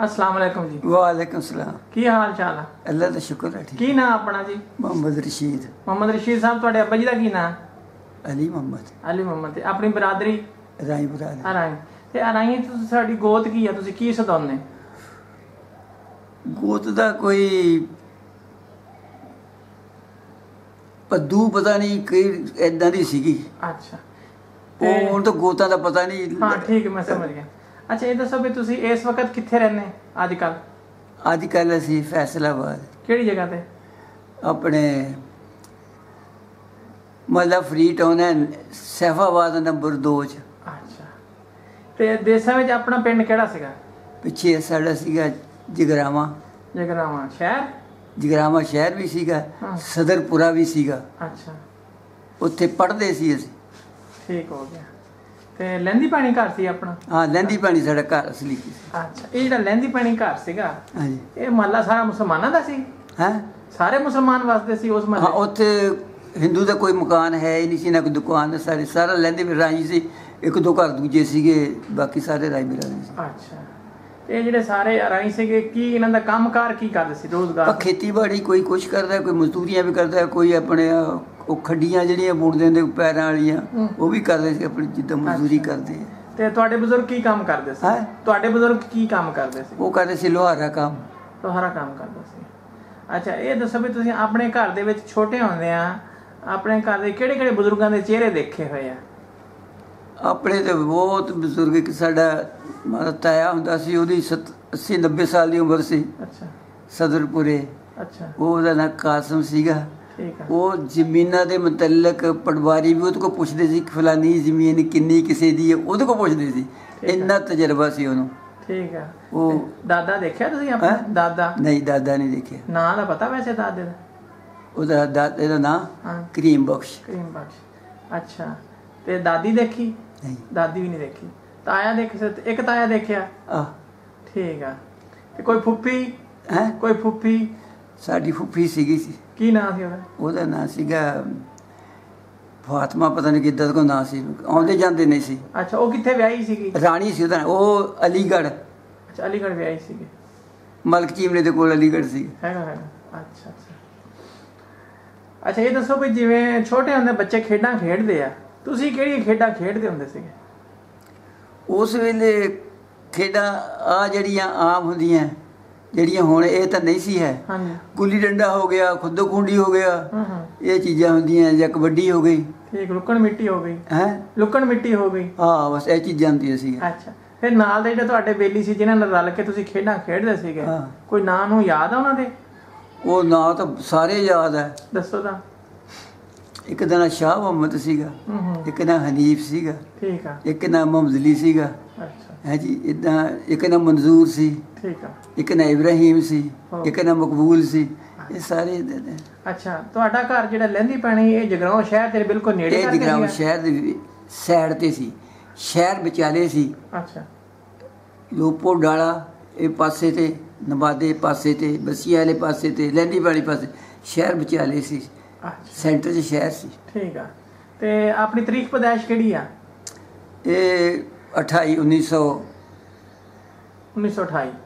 अस्सलाम वालेकुम जी। वालेकुम सलाम। की हाल चाल है? अल्लाह का शुक्र है ठीक। की नाम अपना जी? मोहम्मद रशीद। मोहम्मद रशीद साहब, तुहाडे अब्बा जी का की नाम? अली मुहम्मद। अली मुहम्मद। अपनी बरादरी? अराई बरादरी। अराई ते अराई तुसी साडी गोत की है, तुसी की सदाने? गोत दा कोई पद्दू पता नहीं कई ऐदां दी सीगी। अच्छा ਉਹ ਹੁਣ ਤਾਂ ਗੋਤਾਂ ਦਾ ਪਤਾ ਨਹੀਂ। ਹਾਂ ਠੀਕ ਮੈਂ ਸਮਝ ਗਿਆ। ਅੱਛਾ ਇਹ ਦੱਸੋ ਵੀ ਤੁਸੀਂ ਇਸ ਵਕਤ ਕਿੱਥੇ ਰਹਿੰਦੇ ਅੱਜ ਕੱਲ? ਅੱਜ ਕੱਲ ਅਸੀਂ ਫੈਸਲਾਬਾਦ। ਕਿਹੜੀ ਜਗ੍ਹਾ ਤੇ? ਆਪਣੇ ਮਤਲਬ ਫਰੀ ਟਾਊਨ ਹੈ, ਸੈਫਾਬਾਦ ਨੰਬਰ 2 ਚ। ਅੱਛਾ ਤੇ ਦੇਸਾਂ ਵਿੱਚ ਆਪਣਾ ਪਿੰਡ ਕਿਹੜਾ ਸੀਗਾ? ਪਿੱਛੇ ਸਾਡਾ ਸੀਗਾ ਜਗਰਾਵਾਂ। ਜਗਰਾਵਾਂ ਸ਼ਹਿਰ? ਜਗਰਾਵਾਂ ਸ਼ਹਿਰ ਵੀ ਸੀਗਾ, ਸਦਰਪੁਰਾ ਵੀ ਸੀਗਾ। ਅੱਛਾ ਉੱਥੇ ਪੜ੍ਹਦੇ ਸੀ ਅਸੀਂ। ठीक हो गया। ते लहंदी पानी घर सी अपना? हाँ लहंदी पानी साडा घर असली। अच्छा ये जिहड़ा लहंदी पानी घर सीगा ये महला सारा मुसलमानां दा सी? हैं सारे मुसलमान वसदे सी उस महले? हाँ उत्थे हिंदू दा कोई मकान है ही नहीं सी, ना कोई दुकान, सारे सारा लहंदी राजी सी। एक दो घर दूजे सीगे, बाकी सारे राई बिरादरी सी। अच्छा ये जिहड़े सारे राई सीगे की इन्हां दा कामकार की करदे सी? रोजगार खेतीबाड़ी, कोई कुछ करदा, कोई मजदूरियां भी करदा, कोई अपने ਉਹ ਖੱਡੀਆਂ ਜਿਹੜੀਆਂ ਬੁਣਦੇ ਨੇ ਪੈਰਾਂ ਵਾਲੀਆਂ ਉਹ ਵੀ ਕਰਦੇ ਸੀ ਆਪਣੀ, ਜਿੱਦਾਂ ਮਜ਼ਦੂਰੀ ਕਰਦੇ। ਤੇ ਤੁਹਾਡੇ ਬਜ਼ੁਰਗ ਕੀ ਕੰਮ ਕਰਦੇ ਸੀ? ਤੁਹਾਡੇ ਬਜ਼ੁਰਗ ਕੀ ਕੰਮ ਕਰਦੇ ਸੀ? ਉਹ ਕਰਦੇ ਸੀ ਲੋਹਾਰਾ ਕੰਮ। ਲੋਹਾਰਾ ਕੰਮ ਕਰਦੇ ਸੀ। ਅੱਛਾ ਇਹ ਦੱਸੋ ਵੀ ਤੁਸੀਂ ਆਪਣੇ ਘਰ ਦੇ ਵਿੱਚ ਛੋਟੇ ਹੁੰਦੇ ਆ ਆਪਣੇ ਘਰ ਦੇ ਕਿਹੜੇ ਕਿਹੜੇ ਬਜ਼ੁਰਗਾਂ ਦੇ ਚਿਹਰੇ ਦੇਖੇ ਹੋਏ ਆ? ਆਪਣੇ ਤੇ ਬਹੁਤ ਬਜ਼ੁਰਗ, ਇੱਕ ਸਾਡਾ ਮਾਤਾ ਤਾਇਆ ਹੁੰਦਾ ਸੀ ਉਹਦੀ 80-90 ਸਾਲ ਦੀ ਉਮਰ ਸੀ। ਅੱਛਾ ਸਦਰਪੁਰੇ। ਅੱਛਾ ਉਹਦਾ ਨਾਂ ਕਾਸਮ ਸੀਗਾ। ਉਹ ਜ਼ਮੀਨਾਂ ਦੇ ਮੁਤਲਕ ਪਟਵਾਰੀ ਵੀ ਉਹਦੇ ਕੋਲ ਪੁੱਛਦੇ ਸੀ ਫਲਾਨੀ ਜ਼ਮੀਨ ਕਿੰਨੀ ਕਿਸੇ ਦੀ ਹੈ, ਉਹਦੇ ਕੋਲ ਪੁੱਛਦੇ ਸੀ, ਇੰਨਾ ਤਜਰਬਾ ਸੀ ਉਹਨੂੰ। ਠੀਕ ਆ। ਉਹ ਦਾਦਾ ਦੇਖਿਆ ਤੁਸੀਂ ਆਪਣਾ? ਦਾਦਾ ਨਹੀਂ, ਦਾਦਾ ਨਹੀਂ ਦੇਖਿਆ। ਨਾਂ ਦਾ ਪਤਾ ਵੈਸੇ ਦਾਦੇ ਦਾ? ਉਹਦਾ ਦਾਦੇ ਦਾ ਨਾਂ ਕਰੀਮ ਬਖਸ਼। ਕਰੀਮ ਬਖਸ਼। ਅੱਛਾ ਤੇ ਦਾਦੀ ਦੇਖੀ? ਨਹੀਂ ਦਾਦੀ ਵੀ ਨਹੀਂ ਦੇਖੀ। ਤਾਇਆ ਦੇਖੇ? ਇੱਕ ਤਾਇਆ ਦੇਖਿਆ। ਆਹ ਠੀਕ ਆ। ਤੇ ਕੋਈ ਫੁੱਫੀ? ਹੈ ਕੋਈ ਫੁੱਫੀ? ਸਾਡੀ ਫੁੱਫੀ ਸੀਗੀ ਸੀ। ਕੀ ਨਾਂ ਸੀ ਉਹਦਾ? ਉਹਦਾ ਨਾਂ ਸੀਗਾ ਫਾਤਮਾ, ਪਤਾ ਨਹੀਂ ਕਿੱਦਾਂ ਦਾ ਨਾਂ ਸੀ, ਆਉਂਦੇ ਜਾਂਦੇ ਨਹੀਂ ਸੀ। ਅੱਛਾ ਉਹ ਕਿੱਥੇ ਵਿਆਹੀ ਸੀਗੀ? ਰਾਣੀ ਸੀ ਉਹਦਾ, ਉਹ ਅਲੀਗੜ੍ਹ। ਅੱਛਾ ਅਲੀਗੜ੍ਹ ਵਿਆਹੀ ਸੀਗੀ। ਮਲਕ ਚੀਮਲੇ ਦੇ ਕੋਲ ਅਲੀਗੜ੍ਹ ਸੀ ਹੈਗਾ। ਹੈਗਾ। ਅੱਛਾ ਅੱਛਾ। ਅੱਛਾ ਇਹ ਦੱਸੋ ਵੀ ਜਿਵੇਂ ਛੋਟੇ ਹੁੰਦੇ ਬੱਚੇ ਖੇਡਾਂ ਖੇਡਦੇ ਆ, ਤੁਸੀਂ ਕਿਹੜੀਆਂ ਖੇਡਾਂ ਖੇਡਦੇ ਹੁੰਦੇ ਸੀਗੇ ਉਸ ਵੇਲੇ? ਖੇਡਾਂ ਆ ਜਿਹੜੀਆਂ ਆਮ ਹੁੰਦੀਆਂ ਜਿਹੜੀਆਂ ਹੁਣ ਇਹ ਤਾਂ नहीं सी है। गुल्ली डंडा हो गया, खुदो खुंडी हो गया, ये चीज़ा होंदियां, या कबड्डी हो गई, लुकण मिट्टी हो गई। हैं लुकण मिट्टी हो गई। हाँ बस ये चीज़ा होंदियां सी। अच्छा फिर नाल दे जेहड़े तुहाडे बेली सी जिन्हां नाल रल के तुसीं खेडां खेडदे सीगे, कोई नाम नूं याद आ उहनां दे? ओह नाम तां सारे याद है। दसो तां। एक दा नाम शाह मुहम्मद सीगा, एक नाम हनीफ सीगा, ठीक है, एक नाम मुहम्मदली सीगा। अच्छा है जी इदां। एक नाम मंजूर सी, ठीक है, एक नाम इब्राहिम सी, एक नाम मकबूल सी, ये सारे। अच्छा तुहाडा घर जेहड़ा लहंदी पाणी ये जगराओं शहर ते बिल्कुल नेड़े सी? जगराओं शहर दी साइड ते सी, शहर विचाले सी। अच्छा लोपो डाला ए पासे ते, नबादे पासे ते, बसिया वाले पासे ते, लहंदी पाणी पासे, शहर विचाले सी। ਸੈਂਟਰ 'ਚ ਸ਼ਹਿਰ ਸੀ। ਠੀਕ ਆ। ਤੇ ਆਪਣੀ ਤਰੀਕ ਪਦਾਇਸ਼ ਕਿਹੜੀ ਆ? ਇਹ 1928।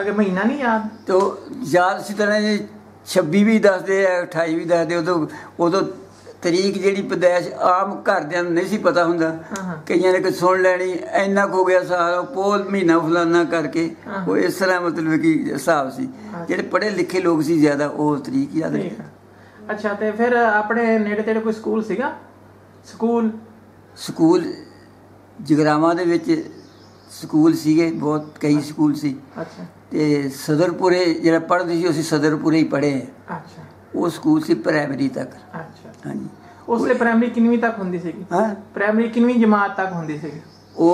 ਅਗੇ ਮਹੀਨਾ ਨਹੀਂ ਯਾਦ? ਤੋ ਯਾਦ ਸੀ ਤਰ੍ਹਾਂ 26 ਵੀ ਦੱਸਦੇ ਆ, 28 ਵੀ ਦੱਸਦੇ। ਉਦੋਂ ਤਰੀਕ ਜਿਹੜੀ ਪਦਾਇਸ਼ ਆਮ ਘਰਦਿਆਂ ਨੂੰ ਨਹੀਂ ਸੀ ਪਤਾ ਹੁੰਦਾ, ਕਈਆਂ ਨੇ ਕੁਝ ਸੁਣ ਲੈਣੀ ਇੰਨਾ ਕੁ ਹੋ ਗਿਆ ਸਾਰਾ ਪੋਲ ਮਹੀਨਾ ਫਲਾਨਾ ਕਰਕੇ, ਉਹ ਇਸ ਤਰ੍ਹਾਂ ਮਤਲਬ ਕਿ ਹਿਸਾਬ ਸੀ। ਜਿਹੜੇ ਪੜ੍ਹੇ ਲਿਖੇ ਲੋਕ ਸੀ ਜ਼ਿਆਦਾ ਉਹ ਤਰੀਕ ਯਾਦ ਨਹੀਂ। अच्छा तो फिर अपने नेड़े तेड़े कोई स्कूल सीगा? स्कूल जगरावां दे विच स्कूल सीगे, बहुत कई स्कूल सी। अच्छा ते सदरपुरे जिहड़ा पढ़दे सी असीं सदरपुरे ही पढ़े। अच्छा वो स्कूल सी प्राइमरी तक। अच्छा हाँ जी। उसले प्राइमरी किन्नवीं तक हुंदी सीगी? हां प्राइमरी किन्नवीं जमात तक हुंदी सीगी? वो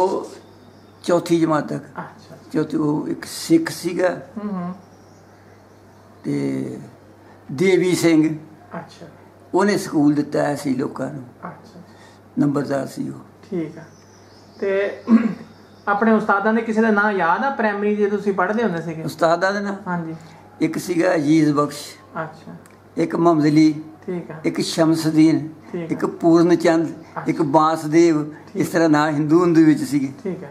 चौथी जमात तक। अच्छा चौथी। वो एक सिख सीगा ते देवी सिंह। अच्छा ਉਹਨੇ ਸਕੂਲ ਦਿੱਤਾ ਸੀ ਲੋਕਾਂ ਨੂੰ। ਅੱਛਾ ਨੰਬਰਦਾਰ ਸੀ ਉਹ। ਠੀਕ ਆ। ਤੇ ਆਪਣੇ ਉਸਤਾਦਾਂ ਦੇ ਕਿਸੇ ਦਾ ਨਾਂ ਯਾਦ ਆ ਪ੍ਰਾਇਮਰੀ ਜੇ ਤੁਸੀਂ ਪੜ੍ਹਦੇ ਹੁੰਦੇ ਸੀਗੇ? ਉਸਤਾਦਾਂ ਦੇ ਨਾਂ? ਹਾਂਜੀ ਇੱਕ ਸੀਗਾ ਅਜੀਜ਼ ਬਖਸ਼। ਅੱਛਾ ਇੱਕ ਮਮਜ਼ਲੀ। ਠੀਕ ਆ। ਇੱਕ ਸ਼ਮਸਦੀਨ, ਇੱਕ ਪੂਰਨ ਚੰਦ, ਇੱਕ ਬਾਸਦੇਵ, ਇਸ ਤਰ੍ਹਾਂ ਨਾਂ ਹਿੰਦੂ ਹਿੰਦੂ ਵਿੱਚ ਸੀਗੇ। ਠੀਕ ਆ।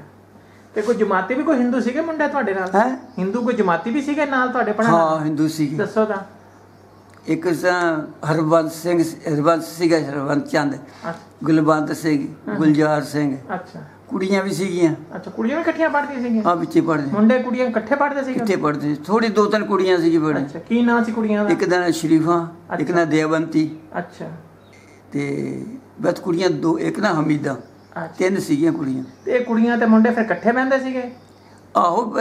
ਤੇ ਕੋਈ ਜਮਾਤੀ ਵੀ ਕੋਈ ਹਿੰਦੂ ਸੀਗੇ ਮੁੰਡਾ ਤੁਹਾਡੇ ਨਾਲ? ਹੈ ਹਿੰਦੂ ਕੋਈ ਜਮਾਤੀ ਵੀ ਸੀਗੇ ਨਾਲ ਤੁਹਾਡੇ ਪੜ੍ਹਨ? ਹਾਂ ਹਿੰਦੂ ਸੀਗੇ। ਦੱਸੋ ਤਾਂ। ਇੱਕ ਹਰਵੰਤ ਸਿੰਘ, ਹਰਵੰਤ ਸੀਗਾ, ਹਰਵੰਤ ਚੰਦ, ਗੁਲਬੰਤ ਸਿੰਘ, ਗੁਲਜ਼ਾਰ ਸਿੰਘ। ਅੱਛਾ। ਕੁੜੀਆਂ ਵੀ ਸੀਗੀਆਂ। ਅੱਛਾ ਕੁੜੀਆਂ ਵੀ ਇਕੱਠੀਆਂ ਪੜ੍ਹਦੀਆਂ ਸੀਗੀਆਂ? ਹਾਂ ਵਿੱਚੇ ਪੜ੍ਹਦੇ ਮੁੰਡੇ ਕੁੜੀਆਂ ਇਕੱਠੇ ਪੜ੍ਹਦੇ ਸੀਗੇ। ਇਕੱਠੇ ਪੜ੍ਹਦੇ ਥੋੜੀ ਦੋ ਤਿੰਨ ਕੁੜੀਆਂ ਸੀਗੀ ਬੜੇ। ਅੱਛਾ ਕੀ ਨਾਂ ਸੀ ਕੁੜੀਆਂ ਦਾ? ਇੱਕ ਦਾ ਨਾਂ ਸ਼ਰੀਫਾ, ਇੱਕ ਨਾਂ ਦੇਵੰਤੀ। ਅੱਛਾ। ਤੇ ਬਸ ਕੁੜੀਆਂ ਦੋ, ਇੱਕ ਨਾਂ ਹਮੀਦਾ, ਤਿੰਨ ਸੀਗੀਆਂ ਕੁੜੀਆਂ। ਤੇ ਕੁੜੀਆਂ ਤੇ ਮੁੰਡੇ ਫਿਰ ਇਕੱਠੇ ਬਹਿੰਦੇ ਸੀਗੇ? ਆਹੋ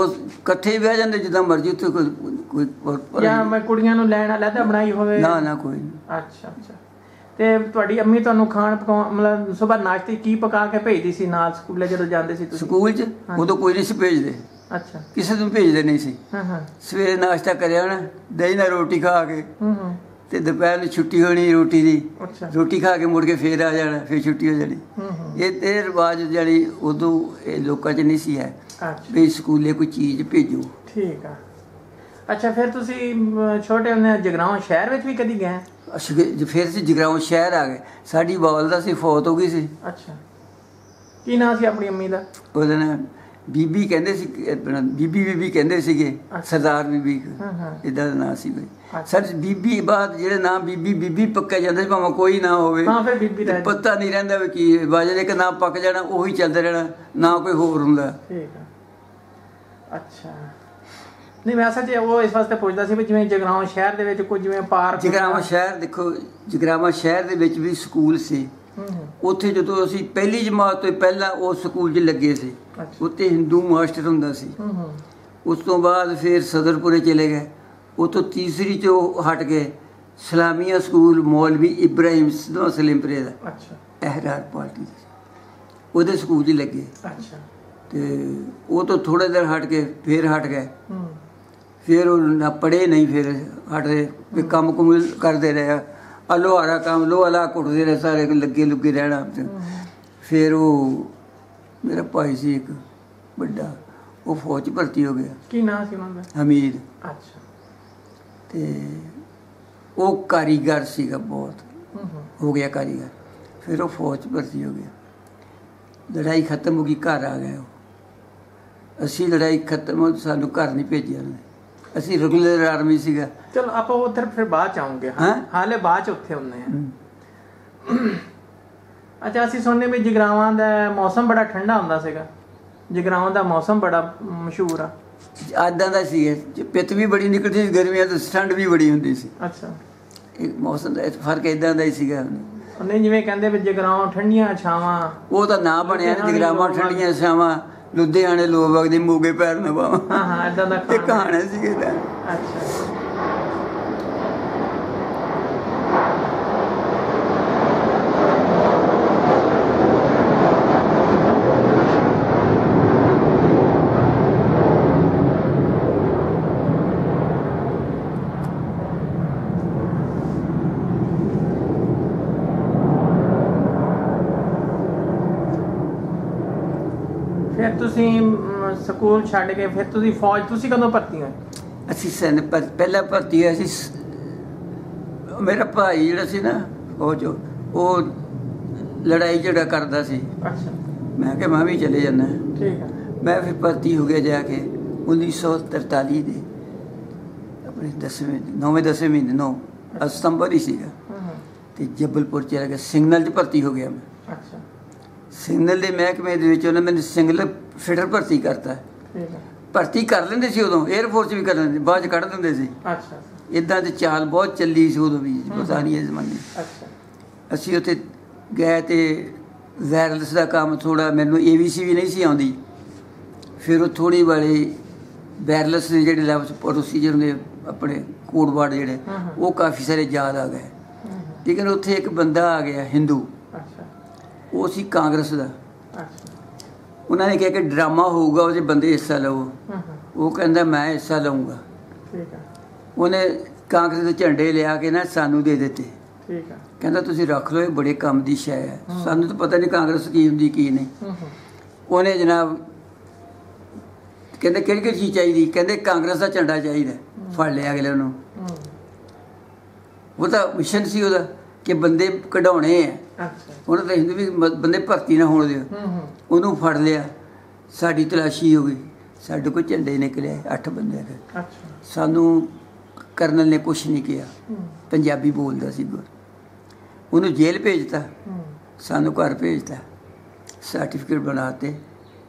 ਉਹ ਇਕੱਠੇ ਬਹਿ ਜਾਂਦੇ ਜਿੱਦਾਂ ਮਰਜ਼ੀ ਉੱਥੇ ਕੋਈ ਜਾਂ ਮੈਂ ਕੁੜੀਆਂ ਨੂੰ ਲੈਣ ਵਾਲਾ ਤਾਂ ਬਣਾਈ ਹੋਵੇ? ਨਾ ਨਾ ਕੋਈ। ਅੱਛਾ ਅੱਛਾ। ਤੇ ਤੁਹਾਡੀ ਅੰਮੀ ਤੁਹਾਨੂੰ ਖਾਣ ਪਕਾਉਣ ਮਤਲਬ ਸਵੇਰ ਨਾਸ਼ਤੇ ਕੀ ਪਕਾ ਕੇ ਭੇਜਦੀ ਸੀ ਨਾਲ ਸਕੂਲੇ ਜਦੋਂ ਜਾਂਦੇ ਸੀ ਤੁਸੀਂ? ਸਕੂਲ 'ਚ ਉਦੋਂ ਕੋਈ ਨਹੀਂ ਸੀ ਭੇਜਦੇ। ਅੱਛਾ। ਕਿਸੇ ਨੂੰ ਭੇਜਦੇ ਨਹੀਂ ਸੀ। ਹਾਂ ਹਾਂ। ਸਵੇਰੇ ਨਾਸ਼ਤਾ ਕਰਿਆ ਨਾ ਦਹੀਂ ਨਾਲ ਰੋਟੀ ਖਾ ਕੇ, ਤੇ ਦੁਪਹਿਰ ਨੂੰ ਛੁੱਟੀ ਹੋਣੀ ਰੋਟੀ ਦੀ। ਅੱਛਾ। ਰੋਟੀ ਖਾ ਕੇ ਮੁੜ ਕੇ ਫੇਰ ਆ ਜਾਣਾ, ਫੇਰ ਛੁੱਟੀ ਹੋ ਜਾਣੀ। ਇਹ ਰਿਵਾਜ਼ ਜਿਹੜੀ ਉਦੋਂ ਇਹ ਲੋਕਾਂ 'ਚ ਨਹੀਂ ਸੀ ਹੈ ਵੀ ਸਕੂਲੇ ਕੋਈ ਚੀਜ਼ ਭੇਜੋ। ਠੀਕ ਆ। ਅੱਛਾ ਫਿਰ ਤੁਸੀਂ ਛੋਟੇ ਹੁੰਦੇ ਜਗਰਾਉਂ ਸ਼ਹਿਰ ਵਿੱਚ ਵੀ ਕਦੀ ਗਏ? ਫਿਰ ਅਸੀਂ ਜਗਰਾਉਂ ਸ਼ਹਿਰ ਆ ਗਏ। ਸਾਡੀ ਬਾਲ ਦਾ ਸੀ ਫੌਤ ਹੋ ਗਈ ਸੀ। ਅੱਛਾ। ਕੀ ਨਾਂ ਸੀ ਆਪਣੀ ਅੰਮੀ ਦਾ? ਉਹਦੇ ਨਾਲ ਬੀਬੀ ਕਹਿੰਦੇ ਸੀ, ਬੀਬੀ ਬੀਬੀ ਕਹਿੰਦੇ ਸੀਗੇ, ਸਰਦਾਰ ਬੀਬੀ ਇੱਦਾਂ ਦਾ ਨਾਂ ਸੀ। ਸਰ ਬੀਬੀ ਬਾਅਦ ਜਿਹੜੇ ਨਾਂ ਬੀਬੀ ਬੀਬੀ ਪੱਕਿਆ ਜਾਂਦਾ ਸੀ ਭਾਵੇਂ ਕੋਈ ਨਾ ਹੋਵੇ। ਹਾਂ ਫਿਰ ਬੀਬੀ ਦਾ ਪਤਾ ਨਹੀਂ ਰਹਿੰਦਾ ਵੀ ਕੀ ਬਾਜ ਇੱਕ ਨਾਂ ਪੱਕ ਜਾਣਾ ਉਹੀ ਚੱਲਦਾ ਰਹਿਣਾ, ਨਾ ਕੋਈ ਹੋਰ ਹੁੰਦਾ। ਠੀਕ ਆ। ਅੱਛਾ। ਨਹੀਂ ਮੈਂ ਸੱਚ ਉਹ ਇਸ ਵਾਸਤੇ ਪੁੱਛਦਾ ਸੀ ਵੀ ਜਿਵੇਂ ਜਗਰਾਉਂ ਸ਼ਹਿਰ ਦੇ ਵਿੱਚ ਕੁਝ ਜਿਵੇਂ ਪਾਰਕ। ਜਗਰਾਵਾਂ ਸ਼ਹਿਰ ਦੇਖੋ, ਜਗਰਾਵਾਂ ਸ਼ਹਿਰ ਦੇ ਵਿੱਚ ਵੀ ਸਕੂਲ ਸੀ। ਉੱਥੇ ਜਦੋਂ ਅਸੀਂ ਪਹਿਲੀ ਜਮਾਤ ਤੋਂ ਪਹਿਲਾਂ ਉਹ ਸਕੂਲ 'ਚ ਲੱਗੇ ਸੀ, ਉੱਥੇ ਹਿੰਦੂ ਮਾਸਟਰ ਹੁੰਦਾ ਸੀ। ਉਸ ਤੋਂ ਬਾਅਦ ਫਿਰ ਸਦਰਪੁਰੇ ਚਲੇ ਗਏ, ਉੱਥੋਂ ਤੀਸਰੀ 'ਚੋਂ ਹਟ ਗਏ ਸਲਾਮੀਆ ਸਕੂਲ ਮੌਲਵੀ ਇਬਰਾਹਿਮ ਸਲੀਮਪੁਰੇ ਦਾ। ਅੱਛਾ। ਅਹਿਰਾਰ ਪਾਰਟੀ ਉਹਦੇ ਸਕੂਲ 'ਚ ਲੱਗੇ। ਅੱਛਾ। ਅਤੇ ਉਹ ਤੋਂ ਥੋੜ੍ਹੇ ਦੇਰ ਹਟ ਕੇ ਫਿਰ ਹਟ ਗਏ, ਫਿਰ ਉਹ ਨਾ ਪੜ੍ਹੇ ਨਹੀਂ, ਫਿਰ ਹਟ ਰਹੇ, ਫਿਰ ਕੰਮ ਕੁਮ ਕਰਦੇ ਰਹੇ, ਲੋਹਾਰਾ ਕੰਮ ਲੋਹਾਲਾ ਕੁੱਟਦੇ ਰਹੇ ਸਾਰੇ, ਲੱਗੇ ਲੁੱਗੇ ਰਹਿਣਾ। ਫਿਰ ਉਹ ਮੇਰਾ ਭਾਈ ਸੀ ਇੱਕ ਵੱਡਾ, ਉਹ ਫੌਜ 'ਚ ਭਰਤੀ ਹੋ ਗਿਆ। ਕੀ ਨਾਂ ਸੀ ਉਹਨਾਂ ਦਾ? ਹਮੀਦ। ਅੱਛਾ। ਅਤੇ ਉਹ ਕਾਰੀਗਰ ਸੀਗਾ, ਬਹੁਤ ਹੋ ਗਿਆ ਕਾਰੀਗਰ, ਫਿਰ ਉਹ ਫੌਜ 'ਚ ਭਰਤੀ ਹੋ ਗਿਆ। ਲੜਾਈ ਖਤਮ ਹੋ ਗਈ, ਘਰ ਆ ਗਏ ਉਹ। ਅਸੀਂ ਲੜਾਈ ਖਤਮ, ਸਾਨੂੰ ਘਰ ਨਹੀਂ ਭੇਜਿਆ ਉਹਨੇ, ਅਸੀਂ ਰੈਗੂਲਰ ਆਰਮੀ ਸੀਗਾ। ਚਲੋ ਆਪਾਂ ਉੱਧਰ ਫਿਰ ਬਾਅਦ 'ਚ ਆਉਂਗੇ, ਹਾਲੇ ਬਾਅਦ 'ਚ ਉੱਥੇ ਹੁੰਦੇ ਹਾਂ। ਅੱਛਾ ਅਸੀਂ ਸੁਣਨੇ ਵੀ ਜਗਰਾਵਾਂ ਦਾ ਮੌਸਮ ਬੜਾ ਠੰਡਾ ਹੁੰਦਾ ਸੀਗਾ, ਜਗਰਾਵਾਂ ਦਾ ਮੌਸਮ ਬੜਾ ਮਸ਼ਹੂਰ ਆ। ਇੱਦਾਂ ਦਾ ਸੀ ਪਿੱਤ ਵੀ ਬੜੀ ਨਿਕਲਦੀ ਸੀ ਗਰਮੀਆਂ ਤੋਂ, ਠੰਡ ਵੀ ਬੜੀ ਹੁੰਦੀ ਸੀ। ਅੱਛਾ। ਇਹ ਮੌਸਮ ਦਾ ਫਰਕ ਇੱਦਾਂ ਦਾ ਹੀ ਸੀਗਾ। ਨਹੀਂ ਜਿਵੇਂ ਕਹਿੰਦੇ ਵੀ ਜਗਰਾਵਾਂ ਠੰਡੀਆਂ ਛਾਵਾਂ, ਉਹ ਤਾਂ ਨਾਂ ਬਣਿਆ ਜਗਰਾਵਾਂ ਠੰਡੀਆਂ ਛਾਵਾਂ, ਲੁਧਿਆਣੇ ਲੋਕ ਵਗਦੇ ਮੋਗੇ ਪੈਰ ਨਾ ਪਾਵਾਂ। ਹਾਂ ਹਾਂ ਇੱਦਾਂ ਦਾ ਕਹਾਣਾ ਸੀਗੇ ਤਾਂ। ਅੱਛਾ। ਤੁਸੀਂ ਸਕੂਲ ਛੱਡ ਕੇ ਫਿਰ ਤੁਸੀਂ ਫੌਜ, ਤੁਸੀਂ ਕਦੋਂ ਭਰਤੀ ਹੋਏ? ਅਸੀਂ ਸੈਨ ਪਹਿਲਾਂ ਭਰਤੀ ਹੋਏ ਸੀ। ਮੇਰਾ ਭਾਈ ਜਿਹੜਾ ਸੀ ਨਾ ਫੌਜ, ਉਹ ਲੜਾਈ ਝਗੜਾ ਕਰਦਾ ਸੀ। ਅੱਛਾ। ਮੈਂ ਕਿਹਾ ਮੈਂ ਵੀ ਚਲੇ ਜਾਂਦਾ। ਠੀਕ ਹੈ। ਮੈਂ ਫਿਰ ਭਰਤੀ ਹੋ ਗਿਆ ਜਾ ਕੇ 1943 ਦੇ ਆਪਣੇ 9ਵੇਂ 10ਵੇਂ ਮਹੀਨੇ 9 ਸਤੰਬਰ ਹੀ ਸੀਗਾ, ਅਤੇ ਜਬਲਪੁਰ ਚਲਾ ਗਿਆ, ਸਿਗਨਲ 'ਚ ਭਰਤੀ ਹੋ ਗਿਆ ਮੈਂ। ਅੱਛਾ। ਸਿਗਨਲ ਦੇ ਮਹਿਕਮੇ ਦੇ ਵਿੱਚ ਉਹਨੇ ਮੈਨੂੰ ਸਿਗਨਲ ਫਿਟਰ ਭਰਤੀ ਕਰਤਾ। ਭਰਤੀ ਕਰ ਲੈਂਦੇ ਸੀ ਉਦੋਂ, ਏਅਰਫੋਰਸ ਵੀ ਕਰ ਲੈਂਦੇ, ਬਾਅਦ 'ਚ ਕੱਢ ਦਿੰਦੇ ਸੀ। ਅੱਛਾ। ਇੱਦਾਂ ਦੀ ਚਾਲ ਬਹੁਤ ਚੱਲੀ ਸੀ ਉਦੋਂ ਵੀ, ਪਤਾ ਨਹੀਂ ਇਹ ਜ਼ਮਾਨੇ। ਅੱਛਾ। ਅਸੀਂ ਉੱਥੇ ਗਏ ਅਤੇ ਵਾਇਰਲੈਸ ਦਾ ਕੰਮ ਥੋੜ੍ਹਾ, ਮੈਨੂੰ ਏ ਵੀ ਸੀ ਵੀ ਨਹੀਂ ਸੀ ਆਉਂਦੀ, ਫਿਰ ਉਹ ਥੋੜ੍ਹੀ ਵਾਲੀ ਵਾਇਰਲੈਸ ਦੇ ਜਿਹੜੇ ਲੈਵਲ ਪ੍ਰੋਸੀਜਰ ਹੁੰਦੇ ਆਪਣੇ ਕੋਡ ਵਰਡ ਜਿਹੜੇ, ਉਹ ਕਾਫੀ ਸਾਰੇ ਯਾਦ ਆ ਗਏ। ਲੇਕਿਨ ਉੱਥੇ ਇੱਕ ਬੰਦਾ ਆ ਗਿਆ ਹਿੰਦੂ, ਉਹ ਸੀ ਕਾਂਗਰਸ ਦਾ। ਉਹਨਾਂ ਨੇ ਕਿਹਾ ਕਿ ਡਰਾਮਾ ਹੋਊਗਾ, ਉਹਦੇ ਬੰਦੇ ਹਿੱਸਾ ਲਵੋ। ਉਹ ਕਹਿੰਦਾ ਮੈਂ ਹਿੱਸਾ ਲਊਂਗਾ। ਠੀਕ ਹੈ। ਉਹਨੇ ਕਾਂਗਰਸ ਦੇ ਝੰਡੇ ਲਿਆ ਕੇ ਨਾ ਸਾਨੂੰ ਦੇ ਦਿੱਤੇ। ਠੀਕ ਹੈ। ਕਹਿੰਦਾ ਤੁਸੀਂ ਰੱਖ ਲਓ, ਇਹ ਬੜੇ ਕੰਮ ਦੀ ਸ਼ੈ ਹੈ, ਸਾਨੂੰ ਤਾਂ ਪਤਾ ਨਹੀਂ ਕਾਂਗਰਸ ਕੀ ਹੁੰਦੀ ਕੀ ਨਹੀਂ। ਉਹਨੇ ਜਨਾਬ ਕਹਿੰਦੇ ਕਿਹੜੀ ਕਿਹੜੀ ਚੀਜ਼ ਚਾਹੀਦੀ, ਕਹਿੰਦੇ ਕਾਂਗਰਸ ਦਾ ਝੰਡਾ ਚਾਹੀਦਾ, ਫੜ ਲਿਆ ਅਗਲੇ ਨੂੰ। ਉਹ ਤਾਂ ਮਿਸ਼ਨ ਸੀ ਉਹਦਾ कि बंदे कढ़ाने हैं उन्होंने हिंदू भी बंदे भर्ती ना होने दो फड़ लिया। साड़ी तलाशी हो गई, साढ़े को झंडे निकले 8 बंदे थे। सानू कर्नल ने कुछ नहीं किया, पंजाबी बोलता सी, उन्होंने जेल भेजता, सानू घर भेजता, सर्टिफिकेट बनाते,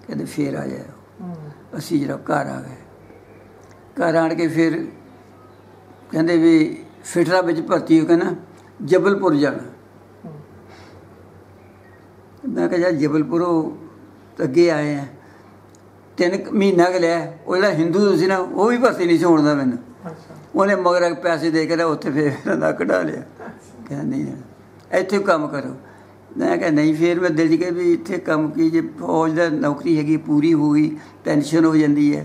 कहते फिर आ जाओ। असी जरा घर आ गए, घर आन के फिर कहते भी फिटरा में भर्ती हो के ना जबलपुर जाना। मैं कहा यार जबलपुर अगे आए हैं 3 महीना के लिया, वो जो हिंदू से ना वो भी भर्ती नहीं छोड़ता मैंने। उन्हें मगर पैसे दे के उत्थे फिर कढ़ा लिया, क्या नहीं जाना, इतने काम करो। मैं क्या नहीं, फिर मैं दिल के भी इतने काम की जो फौज की नौकरी हैगी पूरी हो गई, पेनशन हो जाती है,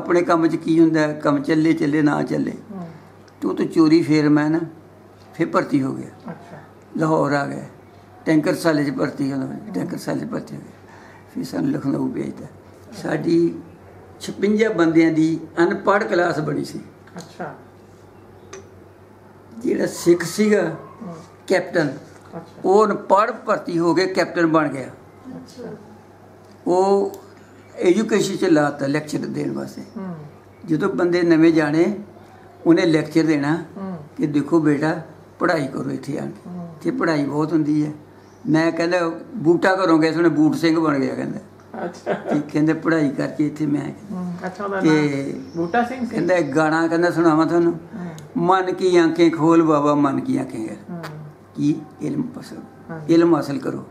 अपने काम की होंगे, काम चले चले ना चले, तो चोरी। फिर मैं ना फिर भर्ती हो गया, लाहौर आ गया, टैंकरशाले भर्ती होना, टैंकरशाले भर्ती हो गया। फिर सानू लखनऊ भेजता। साडी 56 बंदियां दी अनपढ़ क्लास बनी सी। जिहड़ा सिख सीगा कैप्टन, वो अनपढ़ भर्ती हो के कैप्टन बन गया। वो एजुकेशन च लाता लैक्चर देने वास्ते। जो बंदे नवे जाने उन्हें लैक्चर देना कि देखो बेटा पढ़ाई करो, इत्थे आके इत्थे पढ़ाई बहुत होंदी है। मैं कहंदा बूटा घरों गया, उन्हें बूट सिंह बन गया। कहंदा कहते पढ़ाई करके इतने मैं बूटा सिंह कहता गाना कहना सुनावा थानू, मन की आंखें खोल बाबा मन की आंखें कि इलम पसंद इलम हासिल करो।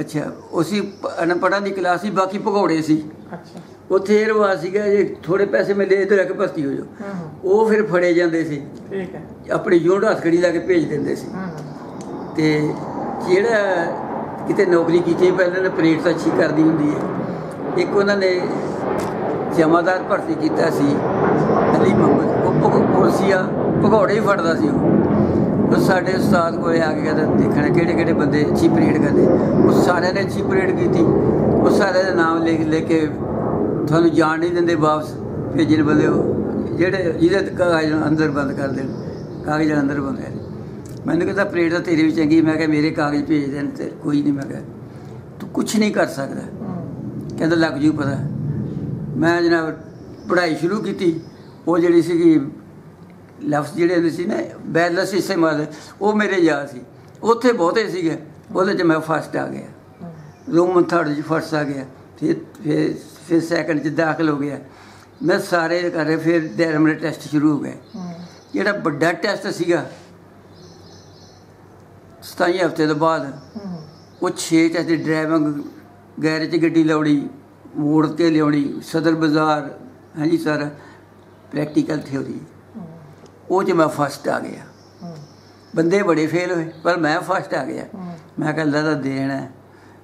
अच्छा उसी अनपढ़ा की क्लास ही बाकी भगौड़े सी। उत्थे ये रिवाज सीगा जे थोड़े पैसे मिले इधर आके भर्ती हो जाओ। वो फिर फड़े जाते सी, अपने यूनिट हथकड़ी ला के भेज देंदे सी। ते जेड़ा कितने नौकरी की पहले परेड तो अच्छी करती होंगी है। एक उन्होंने जमादार भर्ती किया अली मुहम्मद, वो पुलिसिया भगौड़े ही फटता सी। वो साढ़े उस्ताद को आके कहते देखना किहड़े बंदे अच्छी परेड करते। उस सारे ने अच्छी परेड की, उस सारे का नाम लिख लेके थानू जान नहीं देंदे वापस भेजने बंदे, जेडे जिहदे कागज अंदर बंद कर देन, कागज अंदर बंद कर। मैंने कहता परेड तो तेरे भी चंगी, मैं कहा मेरे कागज भेज देन ते कोई नहीं, मैं कहा तू कुछ नहीं कर सकता, कहता लग जू पता। मैं जनाब पढ़ाई शुरू की, वो जी सी लफ्ज़ जोड़े से ना बैलस इस्तेमाल, वो मेरे याद से उत्थे बहुते सीगे। वो मैं फर्स्ट आ गया, रोमन थर्ड फर्स्ट आ गया, फिर सैकेंड च दाखिल हो गया। मैं सारे कर फिर देर मेरे टैसट शुरू हो गए। जोड़ा बड़ा टैसट सीगा 27 हफ्ते तो बाद, वो 6 टैस्ट ड्राइविंग गैरेज गड्डी लाउनी, मोड़ के लियानी, सदर बाजार, हाँ जी सर, प्रैक्टिकल थ्योरी, वो जो मैं फर्स्ट आ गया। बंदे बड़े फेल हुए पर मैं फर्स्ट आ गया। मैं कहा अल्लाह दा देन है।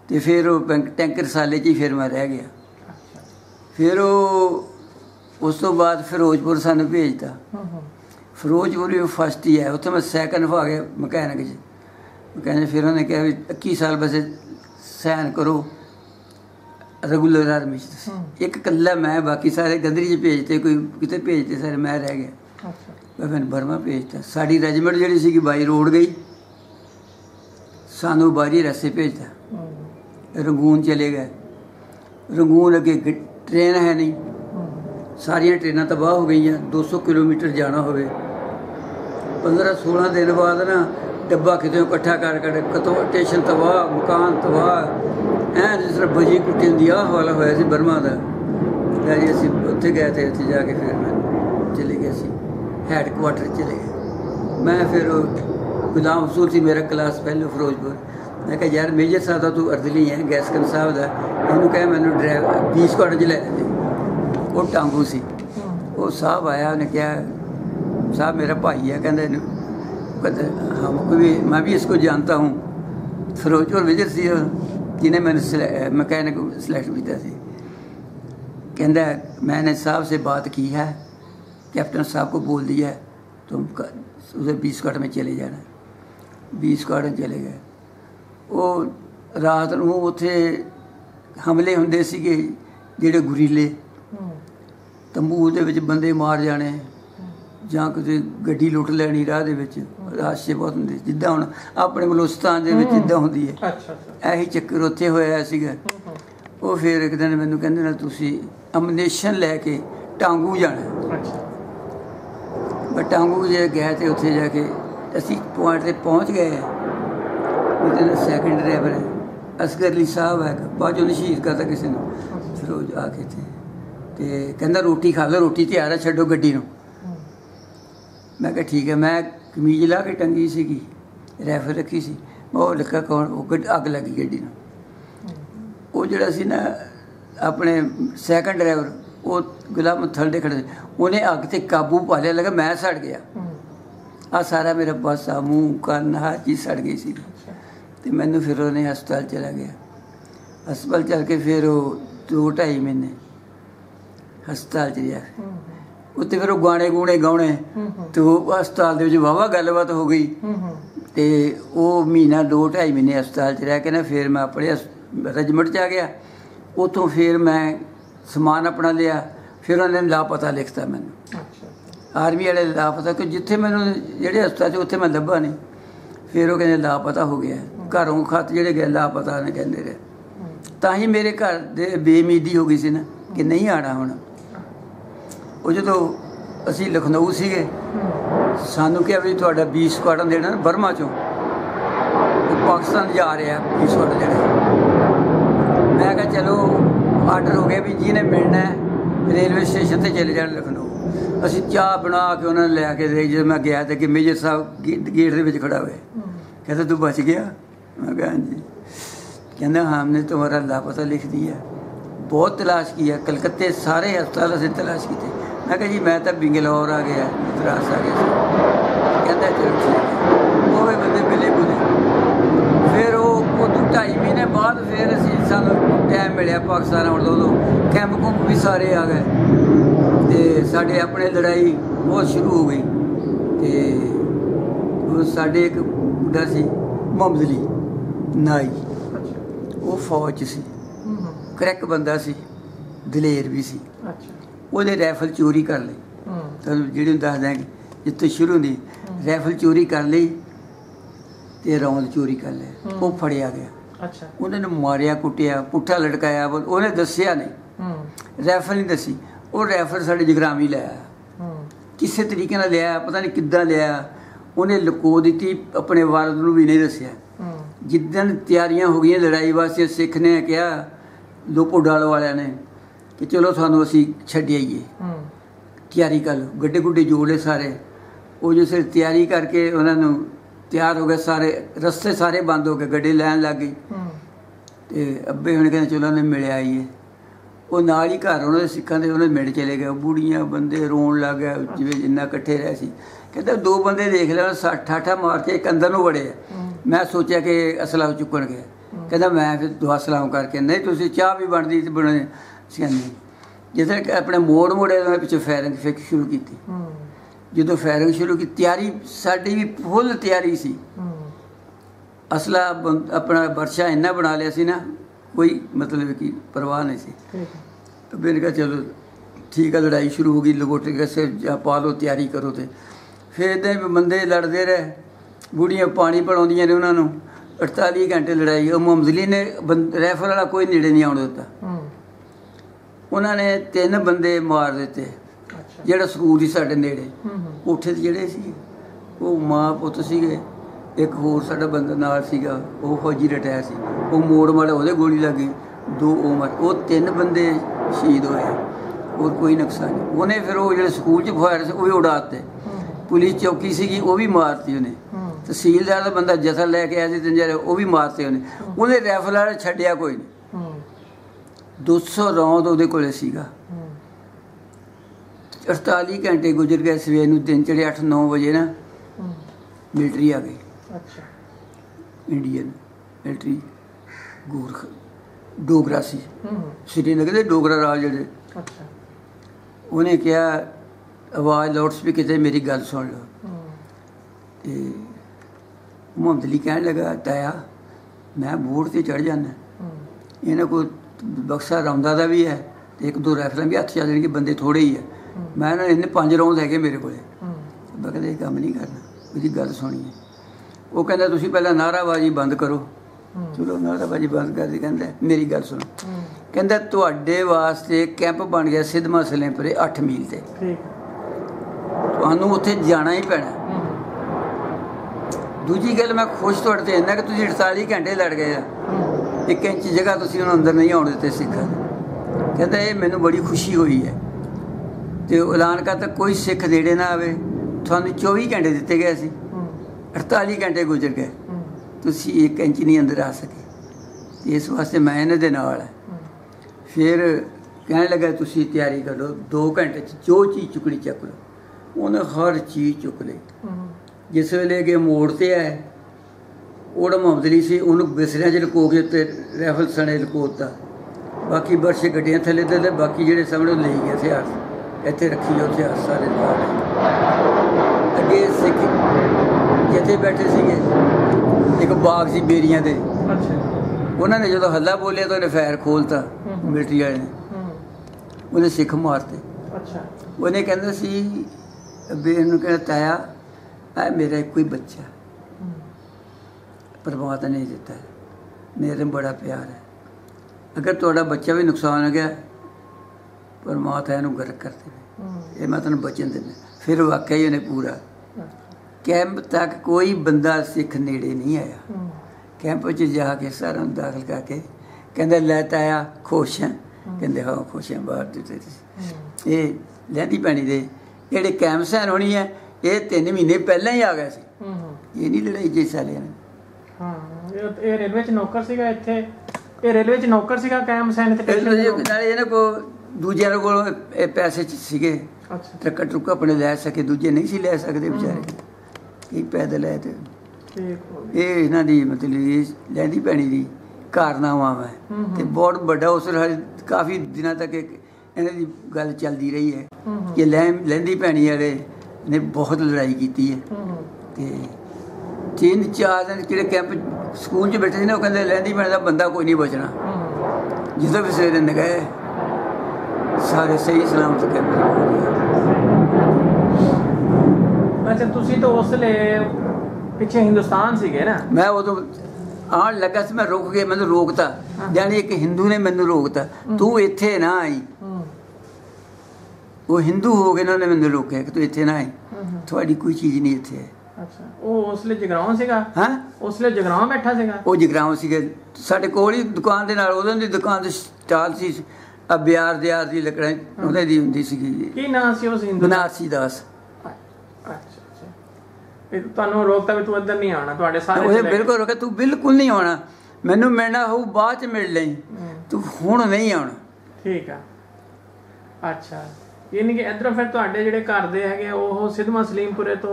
तो फिर वो टैंकर साले च फिर मैं रह गया। फिर वो उस तो बाद फिरोजपुर सानू भेजता। फिरोजपुर भी फर्स्ट ही है, उत्थे मैं सैकेंड आ गया मकैनिक च। कहने फिर उन्होंने कहा 21 साल बस सहन करो रेगुलर आर्मी। एक कल्ला मैं, बाकी सारे गंदरी च भेजते, कोई कितने भेजते, सारे मैं रह गया। मैं फिर बर्मा भेजता। साड़ी रेजीमेंट जी सी बाई रोड गई, सानू बारी रस्से भेजता। रंगून चले गए, रंगून अगे ट्रेन है नहीं, सारिया ट्रेना तबाह हो गई। 200 किलोमीटर जाना हो, 15-16 दिन बाद ना डब्बा कितों इकट्ठा कर कतों स्टेशन तबाह, मकान तबाह, ऐ जिस तरह बजी कुटी होंगी। आह वाला होया सी बर्मा का। जी असी उत्थे गए थे, उत्थे जाके फिर मैं चले गए सी हैडकुआटर चले गए। मैं फिर गुलाम रसूल सी मेरा क्लास पहले फिरोजपुर। मैं कहा यार मेजर साहब का तू अर्दली है गैसकन साहब का, इन्होंने कहा मैं ड्राइवर B स्क्वाडन च लै देते। वो टांगू सी, वो साहब आया, उन्हें कहा साहब मेरा भाई है, कहते हाँ मैं भी इसको जानता हूँ। फिरोजपुर विजय सी जिन्हें मैंने मकैनिक सिलेक्ट किया। कहता मैंने साहब से बात की है, कैप्टन साहब को बोल दिया है तुम उधर B स्क्वाडन में चले जाना। B स्क्वाडन चले गए। वो रात को उत्थे हमले होंदे सीगे, जेडे गुरीले तंबू दे विच बंदे मार जाने, जां किसी गड्डी लुट लैनी राह दे विच, हादसे बहुत होंगे जिदा हम अपने बलोचिस्तान जिदा होंगी है। यही चक्कर उत्थे होया सीगा। वो फिर एक दिन मैनू कहंदे तुसी अमनेशन लैके टांगू जाना। मैं टांगू जो गए तो उत्थे जाके असी पॉइंट पर पहुँच गए। उस सैकेंड ड्राइवर है असगर अली साहब है, बाद चो शहीद करता किसी ने। फिर वो आके तो कहना रोटी खा लो, रोटी तैयार है, छड्डो गड्डी नूं। मैं कहा ठीक है। मैं कमीज ला के टंगी सी, रैफल रखी सी, और लगा कौन वो अग लगी गड्डी नूं। वो जिहड़ा सी ना अपने सैकेंड ड्राइवर वो गुलाम थल्ले खड़े, उन्हें अग ते काबू पा लिया, लगा मैं सड़ गया। आ सारा मेरा बस आ मूँह कन्न हर चीज़ सड़ गई सी। तो मैनू फिर उन्हें हस्पताल चला गया। हस्पताल चल के फिर वो 2-2.5 महीने हस्पताल च रहा। उत्ते फिर वो गाने गूने गाने तो हस्पताल के वाहवा गलबात हो गई। तो वो महीना 2-2.5 महीने हस्पताल च रह के ना फिर मैं अपने रेजिमेंट च आ गया। उतों फिर मैं समान अपना लिया। फिर उन्होंने लापता लिखता मैनू, आर्मी वाले लापता, कि जिथे मैंने जोड़े हस्पताल उत्थे मैं लभा नहीं। फिर वो कहते लापता हो गया, घरों खत जोड़े गए लापता ने कहते रहे। ताही मेरे घर दे बेउमीदी हो गई सी ना कि नहीं आना हुण। वो जो असी लखनऊ से सानू क्या भी तुहाडा 20 स्क्वाडन देना बर्मा चो पाकिस्तान जा रहा 20 स्क्वाडन देना। मैं कहा चलो आर्डर हो गया भी जिन्हें मिलना है रेलवे स्टेशन से चले जाने लखनऊ। असी चाह बना के उन्होंने लैके दे। जो मैं गया तो कि मेजर साहब गेट के खड़ा हुए, कहते तू बच गया। मैं कहा जी। कहना हमने तुम्हारा लापता लिख दिया, बहुत तलाश किया, कलकत्ते सारे हस्पताल से तलाश की। मैं कहा जी मैं तो बेंगलौर आ गया, मद्रास आ गया। कहता चलो ठीक है। वो भी बंदे मिले बुले। फिर वो 2-2.5 महीने बाद फिर असी सानू टाइम मिले पाकिस्तान आने का। उदों कैंप कुंप भी सारे आ गए। तो साढ़े अपने लड़ाई बहुत शुरू हो गई। तो साढ़े एक बुढ़ा सी मोहम्मद अली नाई, वो फौज सी, क्रैक बंदा सी, दलेर भी सी। उहदे रैफल चोरी कर ली। तो जी दस दें जितों शुरू होंगी रैफल चोरी कर ली, तो रौंद चोरी कर लिया। वो फड़िया गया, उन्होंने मारिया कुटिया, पुट्ठा लटकाया। उन्हें दसिया नहीं, रैफल नहीं दसी। और रैफल साढ़े जगराम ही लिया, किसी तरीके ना लिया, पता नहीं किदा लिया। उन्हें लुको दी, अपने वारद नूं भी नहीं दसिया। जिद्दन तैयारियां हो गई लड़ाई वास्ते, सिख ने कहा लोपो डालो वाले ने कि चलो सानू असी छड्डिए, तैयारी कर लो। गड्डे गुड्डे जोड़े सारे। वो जिस तैयारी करके उन्होंने तैयार हो गए सारे, रस्ते सारे बंद हो गए, गड्डे लैन लग गई। तो अब्बे हुण कहंदे चलो उन्हें मिले आईए। वो नाल ही घर उन्होंने सिखा दे, उन्हें मिल चले गए। बूढ़ियां बंदे रोन लग गए जिवें जिन्ना कट्ठे रहे सी। कहता दो बंदे देख लिया 60-80 मार के एक अंदर नूं वड़े। मैं सोचा कि असला चुकन गया। कहता मैं फिर दुआ सलाम करके नहीं तुसीं चाह भी बनदी ते बने सिखांदी। जिसलै अपने मोड़ मोड़े उन्होंने पिछे फायरिंग फिक शुरू की। जो फायरिंग शुरू की, तैयारी साडी भी फुल तैयारी सी। असला अपना बरछा इन्ना बना लिया सी ना, कोई मतलब कि परवाह नहीं सी। तो मैंने कहा चलो ठीक है। लड़ाई शुरू हो गई, लंगोटे कैसे पा लो, तैयारी करो। तो फिर इधर बंदे लड़ते रहे, बुढ़ियां पानी पिलाउंदियां ने उन्होंने। 48 घंटे लड़ाई। और मोहम्मद अली ने रैफल वाला कोई नेड़े नहीं आने दिता। उन्होंने 3 बंदे मार दिते। जोड़ा सरूर ही साढ़े नेड़े कोठे जोड़े सी, वो माँ पुत सीगे। एक होर साढ़ा बंदा नाल सीगा, वो फौजी रिटायर सी, वो मोड़ माड़ा उहदे गोली लग गई। 2 उमर वो 3 बंदे शहीद होए, और कोई नुकसान नहीं। उन्हें फिर वो जो स्कूल च फायर वो भी उड़ाते। पुलिस चौकी सी वो भी मारती उन्हें। तहसीलदार का बंदा जथा लैके आया जंजारे, वो भी मारते उन्हें। उन्हें रैफल आह्ला छड्डिया कोई नहीं। 200 रौंद उहदे कोल सीगा। 48 घंटे गुजर गए। सवेर नूं 8-9 बजे ना मिलटरी आ गई। इंडियन मिलटरी गोरख डोगरा सी, श्रीनगर के डोगरा राज जे। उन्हें क्या आवाज़ लाउड स्पीकर से मेरी गल सुन लो। मोहम्मद अली कहने लगा ताया मैं बोर्ड से चढ़ जाना। इन्हें को बक्सा रौंदा दा भी है, 1-2 रैफल भी हथ चल कि बंदे थोड़े ही है। मैं इन्हें 5 रौंद है मेरे को। कहते कम नहीं करना। मेरी गल सुनिए। वो कहता तुसीं पहला नाराबाजी बंद करो। चलो नाराबाजी बंद कर दी, कहता मेरी गल सुनो, कहता तुहाडे वास्ते कैंप बन गया सिद्धमा सलेमपुरे 8 मील से, तुहानू उत्थे जाना ही पैना। दूजी गल मैं खुश तुहाडे ते इन्ना कि तुसीं 48 घंटे लड़ गए, 1 इंच जगह तुसीं उन्हां अंदर नहीं आउण दित्ते सिक्खां दे। कहता ये मैनू बड़ी खुशी हुई है। तो ऐलान करता कोई सिख नेड़े ना आवे, थानू 24 घंटे दिते गए सी, 48 घंटे गुजर गए, तुसी 1 इंच नहीं अंदर आ सके, इस वास्ते मैं इन्हां दे नाल है। फिर कहने लगा तुसी तैयारी करो, 2 घंटे जो चीज़ चुकनी चुक लो। उन्हें हर चीज़ चुक ली। जिस वेले अगे मोड़ ते आए ओड़ मुहम्मदली से उन्होंने बिसरिया च लको के उत्ते रैफल सने लकोता, बाकी बर्शे गड्डियां थले दे, बाकी जेडे सामने ले गए हथियार इतने रखी है, हथियार सारे अगे सिख जिथे बैठे थे। एक बाग से बेरिया के उन्होंने जो हल्ला बोलिया तो उन्हें फायर खोलता मिलिट्री वाले ने, उन्हें सिख मारते। उन्हें कहता सी बेन कहना ताया है मेरा एक ही बच्चा परमात्मा ने दिता है, मेरे बड़ा प्यार है, अगर थोड़ा बच्चा भी नुकसान हो गया परमात्मा इन्हू गर्क कर देना, ये मैं तुम बचन देना। फिर वाकई ही उन्हें पूरा कैंप तक कोई बंदा सिख नेड़े नहीं आया। कैंप च जाके सारा दाखिल करके कहता लैता आया खुश हैं, कहते हाँ खुश हैं बाहर दिते ये लहंदी पैनी दे जेडे कैंप सैन होनी है ये 3 महीने पहले ही आ गए सी, ये नहीं लड़ाई जी साले ने। रेलवे च नौकर सीगा इत्थे, ये रेलवे च नौकर सीगा कैंप सैन ते नाले इन्हां को दूजे को पैसे सीगे, ट्रक्का ट्रुक्का अपने लै सके, दूजे नहीं सी लै सकते बेचारे, कई पैदल है। तो ये इन्हों की मतलब लहंदी पैनी की कारनामा है तो बहुत बड़ा उस काफ़ी दिनों तक इन्हों की गल चलती रही है कि लहंदी पैनी वाले ने बहुत लड़ाई की है। तो 3-4 दिन जो कैंप स्कूल च बैठे थे ना, कहते लहंदी पैनी का बंदा कोई नहीं बचना, जिसों भी सवेरे नगए सारे सही सलामत कैंप। अच्छा तुसी तो उसले पिछे हिंदुस्तान सीगे ना। मैं वो तो आन लगा से मैं रोक गया, मैं तो रोकता यानी एक हिंदू ने मैनू रोकता, तू इत्थे ना आई। वो हिंदू हो गए ना, उन्हें मैनू रोकया कि तू इत्थे ना आई, थोड़ी कोई चीज़ नहीं इत्थे है। अच्छा वो उसले जगराओं सीगा। हाँ उसले जगराओं बैठा सीगा। वो जगराओं सीगे साढ़े कोल ही दुकान दे नाल, उदों दी दुकान दी स्टाल सी अब्यार दयार दी लकड़ां उहदे दी हुंदी सी। की नाम सी उस हिंदू? बनारसी दास। अच्छा अच्छा ते तुहानू रोकता भी तू इधर नहीं आना, तुहाडे सारे उहदे बिल्कुल रोके तू बिल्कुल नहीं आना, मैनू मिलना होऊ बाद च मिल लई, तू हुण नहीं आना। ठीक है। अच्छा यानी कि इधरों फिर तुहाडे जेडे घर दे हैगे ओह सिद्धमा सलीमपुरे तो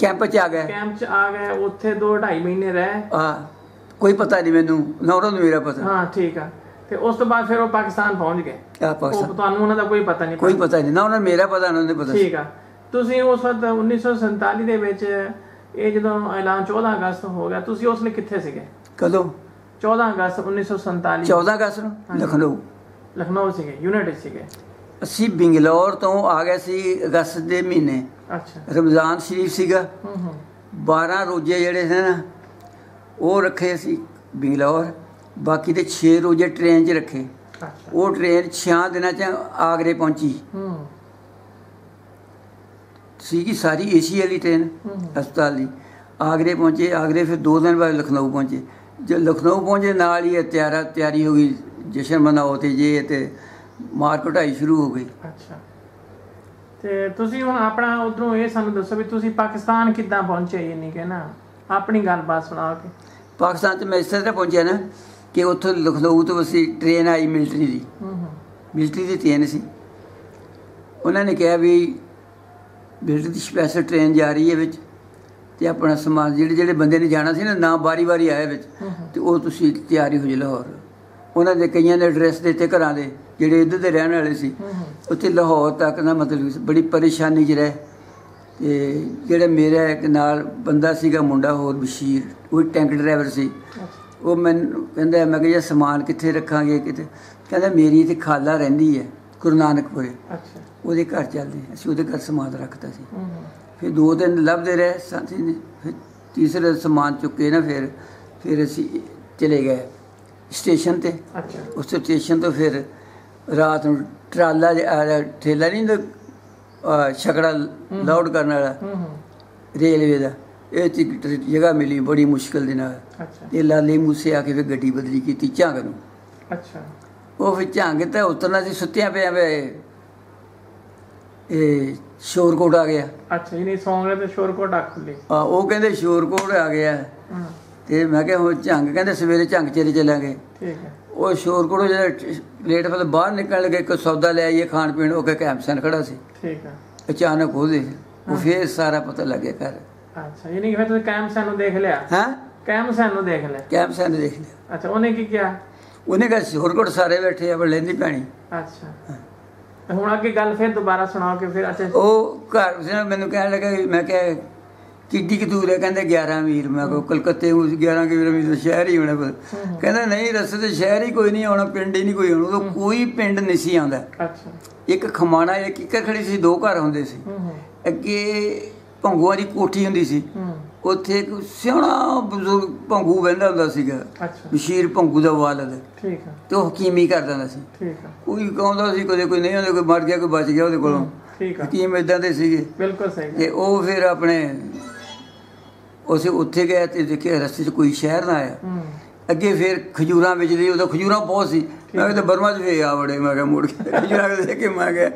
कैंप च आ गए। कैंप च आ गए उत्थे 2-2.5 महीने रहे। हां कोई पता नहीं मैनू ना उहदा मेरा पता। हां ठीक है। ਤੇ ਉਸ ਤੋਂ ਬਾਅਦ ਫਿਰ ਉਹ ਪਾਕਿਸਤਾਨ ਪਹੁੰਚ ਗਏ। ਆ ਪਾਕਿਸਤਾਨ ਤੁਹਾਨੂੰ ਉਹਨਾਂ ਦਾ ਕੋਈ ਪਤਾ ਨਹੀਂ? ਕੋਈ ਪਤਾ ਨਹੀਂ ਨਾ, ਉਹਨਾਂ ਮੇਰਾ ਪਤਾ ਉਹਨਾਂ ਦੇ ਪਤਾ। ਠੀਕ ਆ। ਤੁਸੀਂ ਉਸ ਵਕਤ 1947 ਦੇ ਵਿੱਚ ਇਹ ਜਦੋਂ ਐਲਾਨ 14 ਅਗਸਤ ਹੋ ਗਿਆ, ਤੁਸੀਂ ਉਸ ਨੇ ਕਿੱਥੇ ਸੀਗੇ? ਕਦੋਂ? 14 ਅਗਸਤ 1947 14 ਅਗਸਤ ਨੂੰ ਲਖਨਊ ਸੀਗੇ, ਯੂਨਾਈਟਿਡ ਸੀਗੇ। ਅਸੀਂ ਬੰਗਲੌਰ ਤੋਂ ਆ ਗਏ ਸੀ ਅਗਸਤ ਦੇ ਮਹੀਨੇ। ਅੱਛਾ। ਰਮਜ਼ਾਨ ਸ਼ਰੀਫ ਸੀਗਾ। 12 ਰੋਜ਼ੇ ਜਿਹੜੇ ਸੀ ਨਾ ਉਹ ਰੱਖੇ ਸੀ ਬੰਗਲੌਰ, बाकी तो 6 रोजे ट्रेन च रखे। वो ट्रेन 6 दिनों च आगरे पहुंची, सीगी सारी एशिया की ट्रेन अस्पताल की। आगरे पहुंचे, आगरे फिर 2 दिन बाद लखनऊ पहुंचे। जब लखनऊ पहुंचे नाल ही तैयारी हो गई, जश्न मनाओ तो जे तो मार कुटाई शुरू हो गई। अच्छा ते तुसी हुण अपना उधरों ये सानू दसो भी तुसी पाकिस्तान किद्दां पहुंचे? ये नहीं कहना अपनी गलबात सुणाओ के पाकिस्तान तो मैं इस तरह पहुंचा ना कि उतो लखनऊ तो बस ट्रेन आई मिलिट्री की, मिलिट्री की ट्रेन सी। उन्होंने कहा भी मिलिट्री की स्पैशल ट्रेन जा रही है विच ते अपना समान जिहड़े जिहड़े बंदे ने जाना सी ना नाम बारी बारी आया विच ते ओह तुसीं तैयारी हो जाओ लाहौर। उन्होंने कईयां ने एड्रैस देते घर के जिहड़े इधर के रहने वाले सी, उत्थे लाहौर तक ना मतलब बड़ी परेशानी च रहे। ते जिहड़ा मेरा एक नाल बंदा सीगा मुंडा होर बशीर, वो टैंक ड्राइवर सी। वो मैनूं कहंदा मैं कि समान कित्थे रखांगे कित्थे, कहंदा मेरी ते खाला रहिंदी है गुरु नानकपुरे, ओहदे घर चलदे। असीं ओहदे घर समान रखता सी। फिर दो दिन लभते रहे साथी ने, फिर तीसरे समान चुके ना, फिर असी चले गए स्टेशन ते। अच्छा। उस स्टेशन तो फिर रात को ट्राला ठेला नहीं तो छकड़ा लोड करने वाला रेलवे का, यह जगह मिली बड़ी मुश्किल दे नाल। अच्छा। लाले मूसे आके फिर गड्डी बदली की झांग नूं। अच्छा। वो फिर झांग तो उतरना से सुत्तिया पिया शोरकोट आ गया। अच्छा, इन्हें सौं रहे थे शोरकोट आ खुले। हाँ, वो कहते शोरकोट आ गया तो मैं क्या हम झंग कहते सवेरे झंग चले चलेंगे। ठीक है। वो शोरकोट जो प्लेटफॉर्म बाहर निकल गए, कोई सौदा ले आइए खान पीन, वो कैंपसन खड़ा से। ठीक है। अचानक हो गए वो फिर सारा पता लग गया घर। अच्छा, यानी फिर तुम कैंपसन देख लिया। हाँ, कैंपसन देख लिया, कैंपसन देख लिया। अच्छा, उन्हें की क्या? उन्हें कहा शोरकोट सारे बैठे अब लेंदी पैनी। अच्छा, ਹੁਣ ਅੱਗੇ ਗੱਲ ਫਿਰ ਦੁਬਾਰਾ ਸੁਣਾਓ ਕਿ ਫਿਰ। ਅੱਛਾ, ਉਹ ਘਰ ਜਿਹਨਾਂ ਮੈਨੂੰ ਕਹਿਣ ਲੱਗਾ, ਮੈਂ ਕਿਹਾ ਕਿੱਡੀ ਕਿ ਦੂਰ ਹੈ, ਕਹਿੰਦੇ 11 ਮੀਲ। ਮੈਂ ਕਿਹਾ ਕਲਕੱਤੇ ਉਸ 11 ਕਿਲੋਮੀਟਰ ਸ਼ਹਿਰ ਹੀ ਹੋਣਾ। ਕਹਿੰਦਾ ਨਹੀਂ, ਰਸਤੇ ਤੇ ਸ਼ਹਿਰ ਹੀ ਕੋਈ ਨਹੀਂ ਆਉਣਾ, ਪਿੰਡ ਹੀ ਨਹੀਂ ਕੋਈ ਆਉਣਾ। ਉਦੋਂ ਕੋਈ ਪਿੰਡ ਨਹੀਂ ਸੀ ਆਉਂਦਾ। ਅੱਛਾ। ਇੱਕ ਖਮਾਣਾ ਜਾਂ ਕਿੱਕਰ ਖੜੀ ਸੀ, ਦੋ ਘਰ ਹੁੰਦੇ ਸੀ। ਅੱਗੇ ਭੰਗੂਆਂ ਦੀ ਕੋਠੀ ਹੁੰਦੀ ਸੀ, ਉੱਥੇ ਇੱਕ ਸਿਆਣਾ ਬਜ਼ੁਰਗ ਭੰਗੂ ਬਹਿੰਦਾ ਹੁੰਦਾ ਸੀਗਾ, ਬਸ਼ੀਰ ਭੰਗੂ ਦਾ ਵਾਲਦ। ਠੀਕ ਹੈ। ਤੇ ਉਹ ਹਕੀਮੀ ਕਰਦਾ ਹੁੰਦਾ ਸੀ। ਠੀਕ ਹੈ। ਕੋਈ ਕਹਾਉਂਦਾ ਸੀ, ਕਦੇ ਕੋਈ ਨਹੀਂ ਆਉਂਦਾ, ਕੋਈ ਮਰ ਗਿਆ, ਕੋਈ ਬਚ ਗਿਆ ਉਹਦੇ ਕੋਲੋਂ। ਠੀਕ ਹੈ। ਹਕੀਮ ਇਦਾਂ ਦੇ ਸੀਗੇ। ਬਿਲਕੁਲ ਸਹੀ। ਤੇ ਉਹ ਫਿਰ ਆਪਣੇ ਉਸੇ ਉੱਥੇ ਗਏ ਤੇ ਦੇਖਿਆ ਰਸਤੇ 'ਚ ਕੋਈ ਸ਼ਹਿਰ ਨਾ ਆਇਆ। ਅੱਗੇ ਫਿਰ ਖਜੂਰਾਂ ਵਿੱਚ ਦੀ, ਉਹਦਾ ਖਜੂਰਾਂ ਬਹੁਤ ਸੀ। ਮੈਂ ਕਿਹਾ ਬਰਮਾ 'ਚ ਫੇ ਆ ਬੜੇ, ਮੈਂ ਕਿਹਾ ਮੁੜ ਕੇ ਖਜੂਰਾਂ ਦੇਖ ਕੇ ਮੈਂ ਗਿਆ।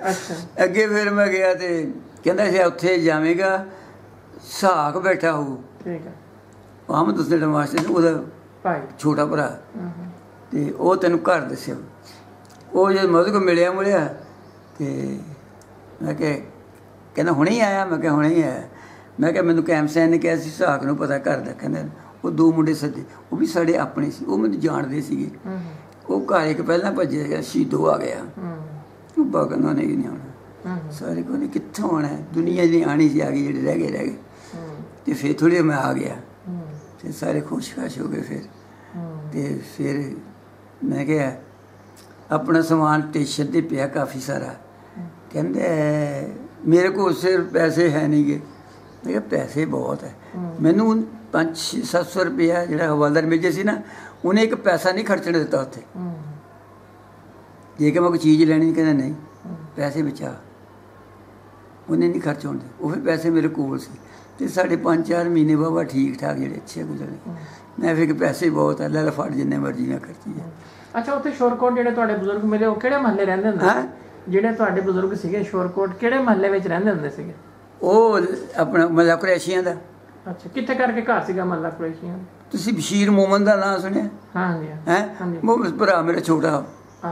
ਅੱਗੇ ਫਿਰ ਮੈਂ ਗਿਆ ਤੇ ਕਹਿੰਦਾ ਸੀ ਉੱਥੇ ਜਾਵੇਂਗਾ साहक बैठा हो। ठीक है। मोहम्मद उसने मास्टर ओहदा भाई छोटा भरा ते ओह तेन घर दस्सिया। ओह जद मैं को मिलिया मुलिया ते मैं कहना हुणे ही आया, मैं हुणे ही आया। मैं क्या मैनूं कैमसैन ने कहा साहक नूं पता कर दा। कहंदा ओह दो मुंडे सदे, ओह भी साडे अपने सी, ओह मैनूं जाणदे सीगे। ओह घर इक पहलां भज्जिया शीदो आ गया। बाबा कहंदा नहीं नहीं आउणा, सारे कोई कित्थों आउणा, दुनिया जी आणी सी आ गई, जिहड़े रह गए रह गए। तो फिर थोड़ी मैं आ गया तो सारे खुश खाश हो गए। फिर मैं क्या अपना समान स्टेशन पर पिया काफ़ी सारा। कहते मेरे को सिर्फ पैसे है नहीं गए। मैं क्या पैसे बहुत है, मैनू 500-700 रुपया जो हवालदार मिल जाए ना, उन्हें एक पैसा नहीं खर्चने दिता। उत्थे जे कि मैं कोई चीज़ लैनी, कहते नहीं पैसे बचा, उन्हें नहीं खर्च होने। वो फिर पैसे मेरे कोल से तो साढ़े 5-4 महीने बाबा ठीक ठाक जो अच्छे गुजरे। मैं फिर पैसे बहुत है, लड़ फट जिन्ने मर्जी मैं खर्ची है। अच्छा, उत्थे शोरकोट जिहड़े तुहाडे बजुर्ग मिले, वो किहड़े महल्ले रहिंदे हुंदे? हां, जिहड़े तुहाडे बजुर्ग सीगे शोरकोट किहड़े महल्ले विच रहिंदे हुंदे सीगे? ओह अपना महल्ला कुरैशियां दा। अच्छा, कित्थे करके घर सीगा महल्ला कुरैशियां? तुसीं बशीर मोमन दा नाम सुनिया? हां जी। हैं, मोहम्मद भरा मेरा छोटा।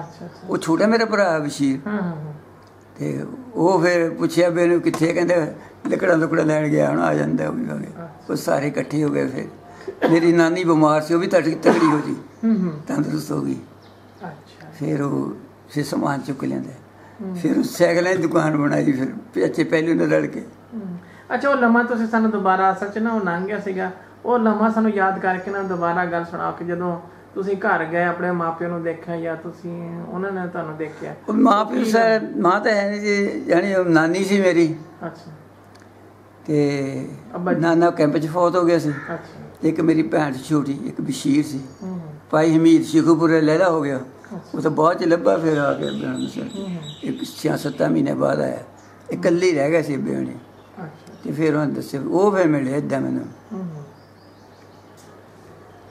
अच्छा, वो छोटा मेरा भरा बशीर। हां हां। ते ओह फिर पुछया बेनू कित्थे, कहंदे लकड़ा लुकड़ा लैन गया, हम आ जाता वो भी आ गया। वो सारे इकट्ठे हो गए। फिर मेरी नानी बीमार से, वो भी तगड़ी हो गई, तंदुरुस्त हो गई। अच्छा। फिर वो फिर समान चुक लेंदा, फिर सैकलों की दुकान बनाई, फिर अच्छे पहलू ने लड़ के। अच्छा, वो लम्हा तुसीं सानूं दोबारा सच ना वो लंघ गया सीगा, वो लम्हा सानूं याद करके ना दोबारा गल सुणाओ कि जदों ਤੁਸੀਂ ਘਰ ਗਏ ਆਪਣੇ ਮਾਪਿਆਂ ਨੂੰ ਦੇਖਿਆ ਜਾਂ ਤੁਸੀਂ ਉਹਨਾਂ ਨੇ ਤੁਹਾਨੂੰ ਦੇਖਿਆ? ਮਾਂ ਪਿਓ ਸਰ, ਮਾਂ ਤਾਂ ਹੈ ਨਹੀਂ ਜੀ, ਜਾਣੀ ਨਾਨੀ ਸੀ ਮੇਰੀ। ਅੱਛਾ। ਤੇ ਨਾਨਾ ਕੈਂਪ 'ਚ ਫੌਤ ਹੋ ਗਿਆ ਸੀ। ਅੱਛਾ। ਇੱਕ ਮੇਰੀ ਭੈਣ ਛੋਟੀ, ਇੱਕ ਬਸ਼ੀਰ ਸੀ, ਭਾਈ ਹਮੀਦ ਸ਼ੇਖੂਪੁਰੇ ਲਹਿਰਾ ਹੋ ਗਿਆ। ਉਹ ਤਾਂ ਬਾਅਦ 'ਚ ਲੱਭਾ ਫਿਰ ਆ ਕੇ ਬਿਆਨ ਸਰ, ਇੱਕ 6-7 ਮਹੀਨੇ ਬਾਅਦ ਆਇਆ, ਇਕੱਲੀ ਰਹਿ ਗਿਆ ਸੀ ਬਿਆਣੇ। ਅੱਛਾ। ਤੇ ਫਿਰ ਉਹਨਾਂ ਦੱਸਿਆ, ਉਹ ਫਿਰ ਮਿਲੇ ਇੱਦਾਂ ਮੈਨੂੰ।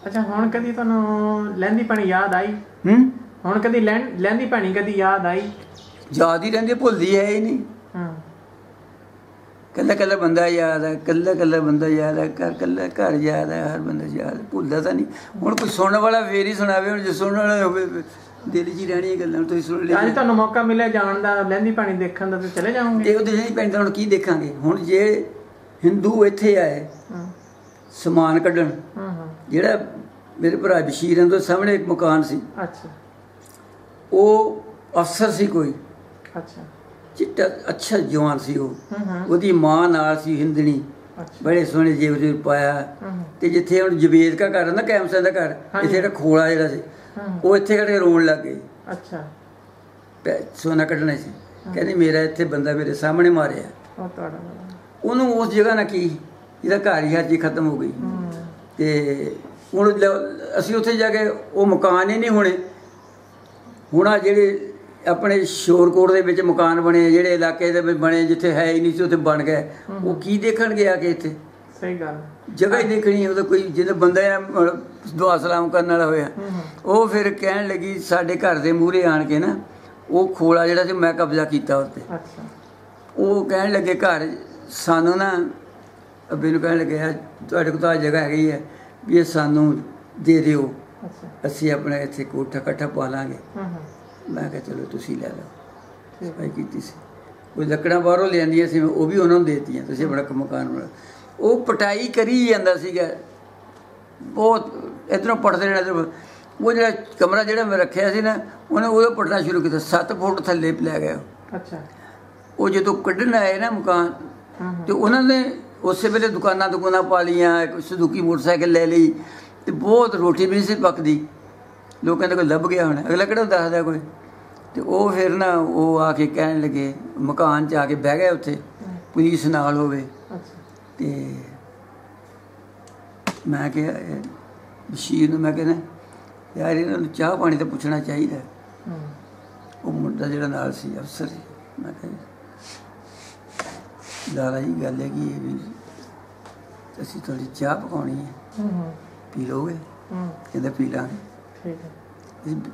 अच्छा, हुण कदी तुहानूं लैंदी पाणी याद आई? हुण कदी लैंदी पाणी कदी याद आई? याद ही रहिंदी, भुलदी है ही नहीं। हां, कल्ला कल्ला बंदा याद है, कल्ला कल्ला बंदा याद है, घर कल्ला घर याद है, हर बंदा याद है, भुलदा तां नहीं। हुण कोई सुणन वाला फेर ही सुणावे, हुण जे सुणन वाला होवे दिल 'च ही रहणीआं गल्लां। तुसीं सुण लिया, अज तुहानूं मौका मिलिआ जाण दा, लैंदी पाणी देखण दा, ते चले जाओगे? इहो दिल 'च पैंदा, हुण की देखांगे? हुण जे हिंदू इत्थे आए समान कढण, ਜਿਹੜਾ ਮੇਰੇ ਭਰਾ ਬਸ਼ੀਰ ਹੈ ਉਹਦੇ ਸਾਹਮਣੇ ਇੱਕ ਮਕਾਨ ਸੀ। ਅੱਛਾ। ਉਹ ਅਫਸਰ ਸੀ ਕੋਈ। ਅੱਛਾ। ਚਿੱਟਾ ਅੱਛਾ ਜਵਾਨ ਸੀ ਉਹ। ਉਹਦੀ ਮਾਂ ਨਾਲ ਸੀ ਹਿੰਦਣੀ। ਬੜੇ ਸੋਹਣੇ ਜੇਬ ਜੂਬ ਪਾਇਆ। ਤੇ ਜਿੱਥੇ ਹੁਣ ਜਵੇਦ ਕਾ ਘਰ ਨਾ, ਕੈਮਸਾ ਦਾ ਘਰ, ਇੱਥੇ ਜਿਹੜਾ ਖੋਲਾ ਜਿਹੜਾ ਸੀ, ਉਹ ਇੱਥੇ ਕਰਕੇ ਰੋਣ ਲੱਗ ਗਈ। ਅੱਛਾ। ਸੋਨਾ ਕੱਢਣਾ ਸੀ, ਕਹਿੰਦੀ ਮੇਰਾ ਇੱਥੇ ਬੰਦਾ ਮੇਰੇ ਸਾਹਮਣੇ ਮਾਰਿਆ। उन्होंने उस जगह ना की जिदा घर ही हर चीज़ खत्म हो गई तो हूँ असी उत्थे जाके वो मकान ही नहीं होने हूँ जे अपने शोरकोट के विच मकान बने जेडे इलाके बने जिथे है ही नहीं सी उत्थे बन गए वो की देखण गया कि इत्थे सही गल जगह ही देखनी उहदा कोई जिदा बंदा दुआ सलाम करने वाला होया वो फिर कहण लगी साडे घर दे मूहरे आण के ना वो खोला जिहड़ा सी मैं कब्जा कीता उत्ते वो कहण लगे घर सानू ना अबे कहण लगे तुहाडे कोल जगह हैगी है भी ये सानू दे दिओ असी अपना इत्थे कोठा कट्ठा पा लांगे मैं कहा चलो तुसीं लै लओ सफाई कीती सी कोई लकड़ां बाहरों लिआंदियां सी वो भी उन्हां नूं देतीआं तुसीं अपना मकान बना वो पटाई करी जाता सीगा बहुत इधरों पटते रहना इधर वो जो कमरा जो मैं रखे से ना उन्हें वो पटना शुरू किया 7 फुट थले लै गया अच्छा वो जो तो कढ़न आए ना मकान तो उन्होंने उस वेले दुकाना दुकाना पा लिया सुजुकी मोटरसाइकिल ले ली तो बहुत रोटी भी नहीं सी पकती लोगों को लभ गया होना अगला कड़ा दसदा कोई तो वो फिर ना वो आके कहने लगे मकान च आके बह गए उत्थे पुलिस नाल हो मैं क्या बशीर मैं कहना यार इन्होंने चाह पानी तो पूछना चाहिए वो मुंडा जो अफसर मैं दादा जी गल है कि असी थोड़ी चाह पकानी है पी लोगे कहते पी लागे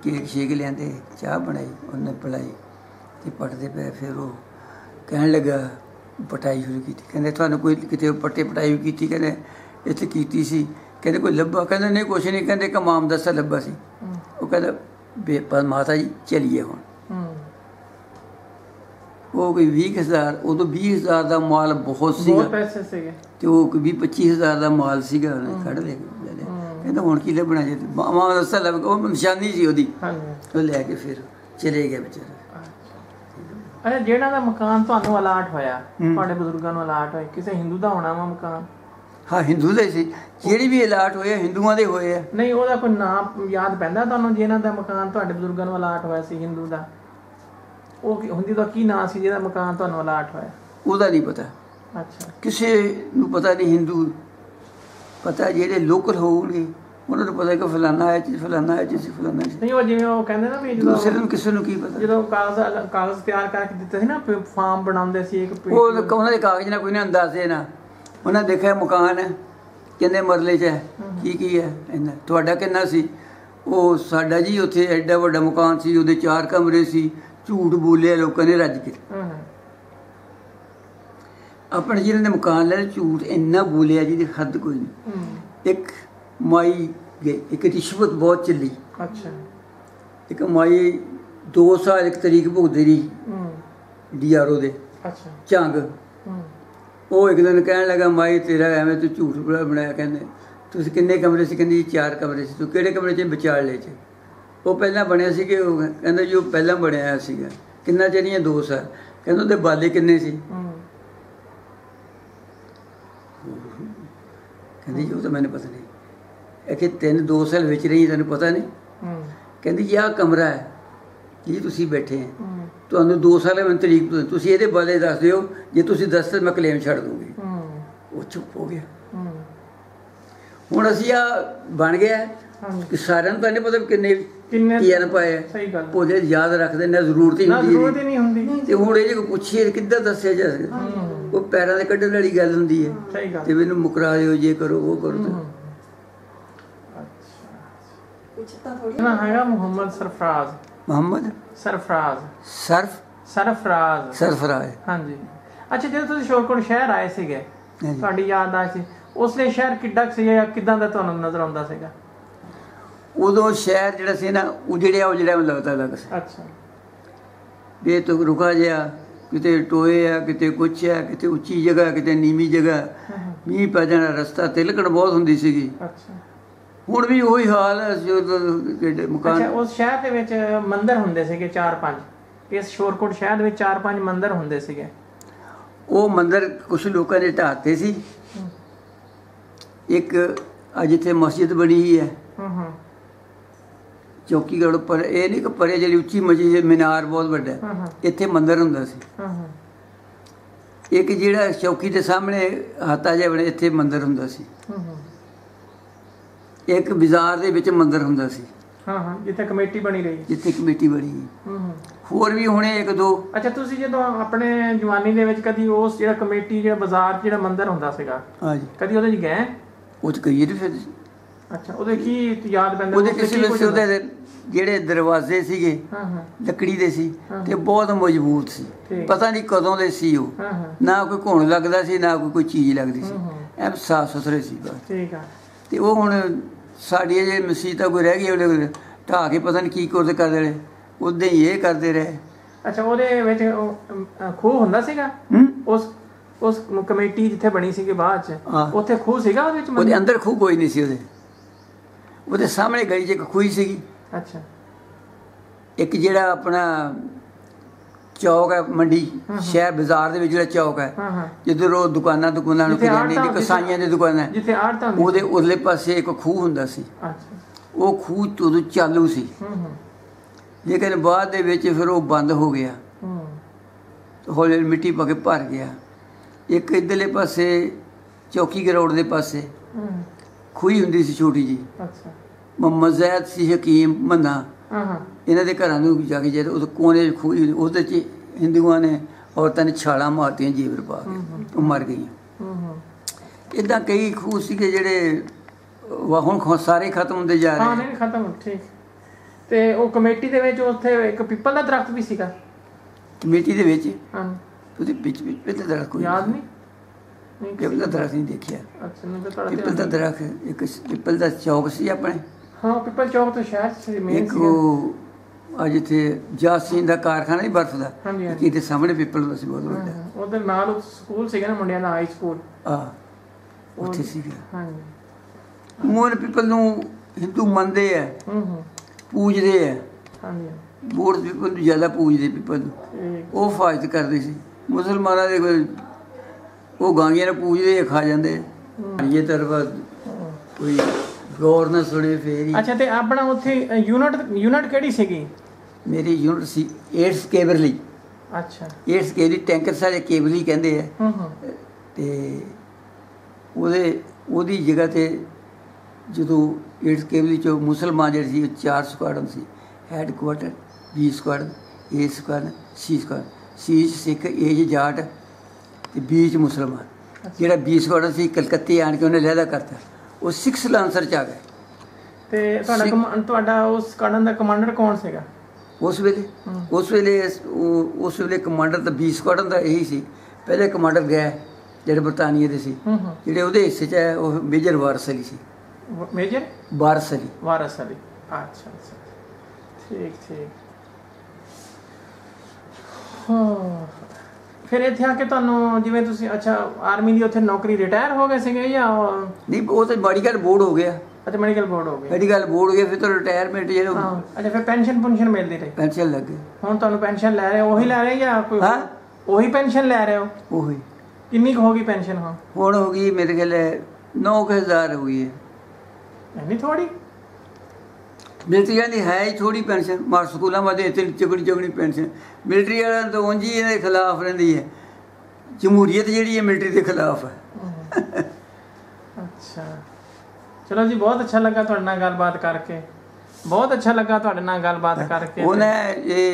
केक शेक लेंदे चाह बनाई उन्हें पिलाई तो पटते पे फिर वो कह लगा पटाई शुरू की कहते थानू कोई कितने पट्टे पटाई की कहते इतने की सी कहते कोई लब्भा कहते नहीं कुछ नहीं कहते एक माम दसा लब्भा सी वो कहता बेपा माता जी चलिए हुण वो कोई 20,000 उदो 20,000 का माल बहुत सी तो वो कोई 25,000 का माल सीगा उन्हें कढ़ ले कहता हुण की लभना जे माम दसा लभ वो निशानी सी ओहदी वो लैके फिर चले गया बेचारा अच्छा ਜਿਹੜਾ ਦਾ ਮਕਾਨ ਤੁਹਾਨੂੰ ਅਲਾਟ ਹੋਇਆ ਤੁਹਾਡੇ ਬਜ਼ੁਰਗਾਂ ਨੂੰ ਅਲਾਟ ਹੋਇਆ ਕਿਸੇ ਹਿੰਦੂ ਦਾ ਹੋਣਾ ਵਾ ਮਕਾਨ ਹਾਂ ਹਿੰਦੂ ਦੇ ਸੀ ਜਿਹੜੀ ਵੀ ਅਲਾਟ ਹੋਇਆ ਹਿੰਦੂਆਂ ਦੇ ਹੋਇਆ ਨਹੀਂ ਉਹਦਾ ਕੋਈ ਨਾਮ ਯਾਦ ਪੈਂਦਾ ਤੁਹਾਨੂੰ ਜਿਹਨਾਂ ਦਾ ਮਕਾਨ ਤੁਹਾਡੇ ਬਜ਼ੁਰਗਾਂ ਨੂੰ ਅਲਾਟ ਹੋਇਆ ਸੀ ਹਿੰਦੂ ਦਾ ਉਹ ਹਿੰਦੂ ਦਾ ਕੀ ਨਾਮ ਸੀ ਜਿਹਦਾ ਮਕਾਨ ਤੁਹਾਨੂੰ ਅਲਾਟ ਹੋਇਆ ਉਹਦਾ ਨਹੀਂ ਪਤਾ ਅੱਛਾ ਕਿਸੇ ਨੂੰ ਪਤਾ ਨਹੀਂ ਹਿੰਦੂ ਪਤਾ ਜਿਹੜੇ ਲੋਕਲ ਹੋਣਗੇ ਉਹਨਾਂ ਨੂੰ ਪਤਾ ਕਿ ਫਲਾਨਾ ਹੈ ਜੀ ਫਲਾਨਾ ਹੈ ਜੀ ਫਲਾਨਾ ਹੈ ਨਹੀਂ ਉਹ ਜਿਵੇਂ ਉਹ ਕਹਿੰਦੇ ਨਾ ਵੀ ਦੂਸਰੇ ਨੂੰ ਕਿਸੇ ਨੂੰ ਕੀ ਪਤਾ ਜਦੋਂ ਕਾਗਜ਼ ਤਿਆਰ ਕਰਕੇ ਦਿੱਤੇ ਸੀ ਨਾ ਫਾਰਮ ਬਣਾਉਂਦੇ ਸੀ ਇੱਕ ਪੇਜ ਉਹ ਉਹਨਾਂ ਦੇ ਕਾਗਜ਼ ਨਾਲ ਕੋਈ ਨਹੀਂ ਅੰਦਾਜ਼ੇ ਨਾ ਉਹਨਾਂ ਦੇਖਿਆ ਮਕਾਨ ਹੈ ਕਿੰਨੇ ਮਰਲੇ 'ਚ ਹੈ ਕੀ ਕੀ ਹੈ ਇਹਨਾਂ ਤੁਹਾਡਾ ਕਿੰਨਾ ਸੀ ਉਹ ਸਾਡਾ ਜੀ ਉੱਥੇ ਐਡਾ ਵੱਡਾ ਮਕਾਨ ਸੀ ਉਹਦੇ 4 ਕਮਰੇ ਸੀ ਝੂਠ ਬੋਲਿਆ ਲੋਕਾਂ ਨੇ ਰੱਜ ਕੇ ਆਪਣੇ ਜਿਹਨਾਂ ਨੇ ਮਕਾਨ ਲੈ ਝੂਠ ਇੰਨਾ ਬੋਲਿਆ ਜਿਹਦੀ ਹੱਦ ਕੋਈ ਨਹੀਂ ਇੱਕ माई गई एक रिश्वत बहुत चली अच्छा एक माई 2 साल एक तरीक भुगती रही DRO दे अच्छा झंग वो एक दिन कहने लगा माई तेरा एवं तू झूठ बनाया कहने तुम किन्ने कमरे से कहती 4 कमरे से तू कि कमरे च विचाले च वो पहला बने से कहना जो पहला बनया किन्ना चेर ही 2 साल कहना उहदे बाले किन्ने सी कहती जी वो तो मैंने पता नहीं आखिर 3-2 साल बेच रही तेन पता नहीं कहती जी आह कमरा है जी तुम बैठे हैं तो 2 साल मैं तरीक तुम ये बारे दस दौ जे तुम दस मैं क्लेम छड़ दूंगी वो चुप हो गया हूँ असी आ बन गया कि सारे तो नहीं पता किन्ने किन पाए भोले याद रखते ना जरूरत ही होंगी हूँ ये पूछिए कि दसिया जा सकता पैरों से कढ़ने वाली गल होंगी है तो मैंने मुकरा दो जे करो वो करो ਉਦੋਂ ਸ਼ਹਿਰ ਜਿਹੜਾ ਸੀ ਨਾ ਉਜੜਿਆ ਉਜੜਿਆ ਲੱਗਦਾ ਲੱਗਦਾ ਅੱਛਾ ਇਹ ਤੋਂ ਰੁਕਾ ਜਿਹਾ ਕਿਤੇ ਟੋਏ ਆ ਕਿਤੇ ਕੁਛ ਆ ਕਿਤੇ ਉੱਚੀ ਜਗ੍ਹਾ ਕਿਤੇ ਨੀਵੀਂ ਜਗ੍ਹਾ ਮੀਂਹ ਪੈ ਜਾਣਾ ਰਸਤਾ ਤਿਲਕਣ ਬਹੁਤ ਹੁੰਦੀ ਸੀਗੀ ਹੁਣ ਵੀ ਉਹੀ ਹਾਲ ਹੈ ਜੋ ਮਕਾਨ ਉਸ ਸ਼ਹਿਰ ਦੇ ਵਿੱਚ ਮੰਦਿਰ ਹੁੰਦੇ ਸੀਗੇ 4-5 ਇਸ ਸ਼ੋਰਕੋਟ ਸ਼ਹਿਰ ਦੇ ਵਿੱਚ 4-5 ਮੰਦਿਰ ਹੁੰਦੇ ਸੀਗੇ ਉਹ ਮੰਦਿਰ ਕੁਝ ਲੋਕਾਂ ਨੇ ਢਾਤੇ ਸੀ ਇੱਕ ਅੱਜ ਇੱਥੇ ਮਸਜਿਦ ਬਣੀ ਹੈ ਚੌਕੀਗੜ ਉੱਪਰ ਇਹ ਨਹੀਂ ਕਿ ਪਰੇ ਜਿਹੜੀ ਉੱਚੀ ਮਸਜਿਦ ਮਿਨਾਰ ਬਹੁਤ ਵੱਡਾ ਇੱਥੇ ਮੰਦਿਰ ਹੁੰਦਾ ਸੀ एक जिहड़ा चौकी के सामने हाता जिहा बने इत्थे मंदिर हुंदा सी, एक बाजार दे विच मंदिर हुंदा सी। हां हां, जिथे कमेटी बनी रही, जिथे कमेटी बनी। होर भी हुणे एक दो। अच्छा, तुसीं जदों अपने जवानी दे विच कदी उस जिहड़ा कमेटी जिहड़ा बाजार जिहड़ा मंदिर हुंदा सीगा, हां जी, कदी ओहदे च गए? ओह च गई जी फिर। अच्छा, ओहदे की याद पैंदा? ओहदे किसी विच ओहदे जिहड़े दरवाजे सीगे लकड़ी दे सी ते बहुत मजबूत सी, पता नहीं कदों दे सी ओह, ना कोई घुण लगदा सी ना कोई चीज लगदी सी, ऐ साफ सुथरे सी। ठीक है। ते ओह हुण साडी जे मसीता कोई रह गई ओहदे ढा के पता नहीं की कुछ कर देने, ओदे ही ये करदे रहे। अच्छा, ओहदे विच खूह हुंदा सीगा उस कमेटी जिथे बनी सी के बाद च ओथे खूह सीगा? ओहदे विच ओहदे अंदर खूह कोई नहीं सी, ओहदे सामने गली च एक खूही सीगी। अच्छा। एक जिहड़ा अपना चौक है मंडी शहर बाजार दे विच जिहड़ा चौक है, जिधर ओह दुकानां दुकानां नूं किराने दी कसाइयां दी दुकानां जिथे आड़त हुंदी, ओहदे उरले पासे एक खूह हुंदा सी। अच्छा। ओह खूह उदों चालू सी, लेकिन बाद दे विच फिर ओह बंद हो गया, हौली मिट्टी पा के भर गया। एक इधरले पासे चौकी ग्राउंड दे पासे खूही हुंदी सी छोटी जी। अच्छा। मुहम्मद जैद सी, हकीम मन्ना, इन्हों के घर जाके जे कोने खूही उहदे च हिंदुआं ने औरतां ने छालां मारतियां जीवर पा के, मर गई। इदां कई खूह सीगे जिहड़े हुण सारे खत्म होंदे जा रहे। हां, नहीं खत्म। ठीक। ते ओह कमेटी दे विच उत्थे एक पीपल दा दरख्त भी सीगा कमेटी दे विच? हां, ओहदे विच पीपल दा दरख्त कोई याद नहीं। पीपल दा दरख्त नहीं देखिया। अच्छा, पीपल दा दरख्त एक पीपल दा चौक सी अपने। हाँ, पीपल चौक तो शहर से मेन एक आज इतने जासीन दा कारखाना ही बर्फ दा, कि इतने सामने पीपल दा सी बहुत बड़ा। उधर नाल स्कूल सीगा ना मुंडियां दा, हाई स्कूल। हां, उथे सीगा। हां जी, मूल पीपल नू हिंदू मनदे है, पूजदे है। हां जी, बोर्ड पीपल नू ज्यादा पूजदे, पीपल नू ओह फायदा करदे सी। मुसलमानां दे कोई ओह गांगियां नू पूजदे खा जांदे, ये तरफा कोई गौर ना सुने फेरी। अच्छा, ते अपना उथे यूनिट केड़ी सीगी? मेरी यूनिट सी 8 केबरली। अच्छा, 8 केबरली टैंकर सारे केबरली कहंदे है। ते ओदे ओदी जगह ते जदों 8 केबरली चो मुसलमान जेड़े सी 4 स्क्वाडन सी, had quarter, B squadron, A squadron, C squadron. सी सिख, ए जाट ते बी च मुसलमान। जेड़ा बी स्क्वाडन सी कलकत्ते आण के उन्हें लहदा करता, वो सिक्स लांसर च आ गए। कमांडर कौन सीगा उस वेले? कमांडर तो बी स्क्वाडन का यही सी। पहले कमांडर गए जेडे बरतानिया दे सी, जेडे उहदे हिस्से च है ओह मेजर वारस अली सी। मेजर वारस अली। वारस अली। अच्छा अच्छा, ठीक ठीक। हाँ, फिर इतने आके तुहानू जिवें तुसी अच्छा आर्मी दी उत्थे नौकरी रिटायर हो गए सीगे या नहीं? ओह तो मेडिकल बोर्ड हो गया। अच्छा, मेडिकल बोर्ड हो गया। मेडिकल बोर्ड हो गया फिर तो रिटायरमेंट जेहड़े। हां, अच्छा, फिर पेंशन पुंशन मिलदी रही? पेंशन लग गई। हुण तुहानू पेंशन लै रहे हो, ओही लै रहे या कोई? हां, ओही पेंशन लै रहे हो। ओही कितनी हो गई पेंशन? हां, हुण हो गई मेरे ख्याल 9000 हो गई है। नहीं थोड़ी मिलट्री वाली है ही थोड़ी पेंशन, मार स्कूलों में इतनी चुगड़ी चुगड़ी पेंशन। मिलट्री वाला तो उंज ही इन्हें खिलाफ रही है, जमहूरीयत जी है मिलट्री के खिलाफ है। अच्छा, चलो जी, बहुत अच्छा लगा तुहाडे नाल गलबात करके। बहुत अच्छा लगा तुहाडे नाल गलबात करके। उन्हें ये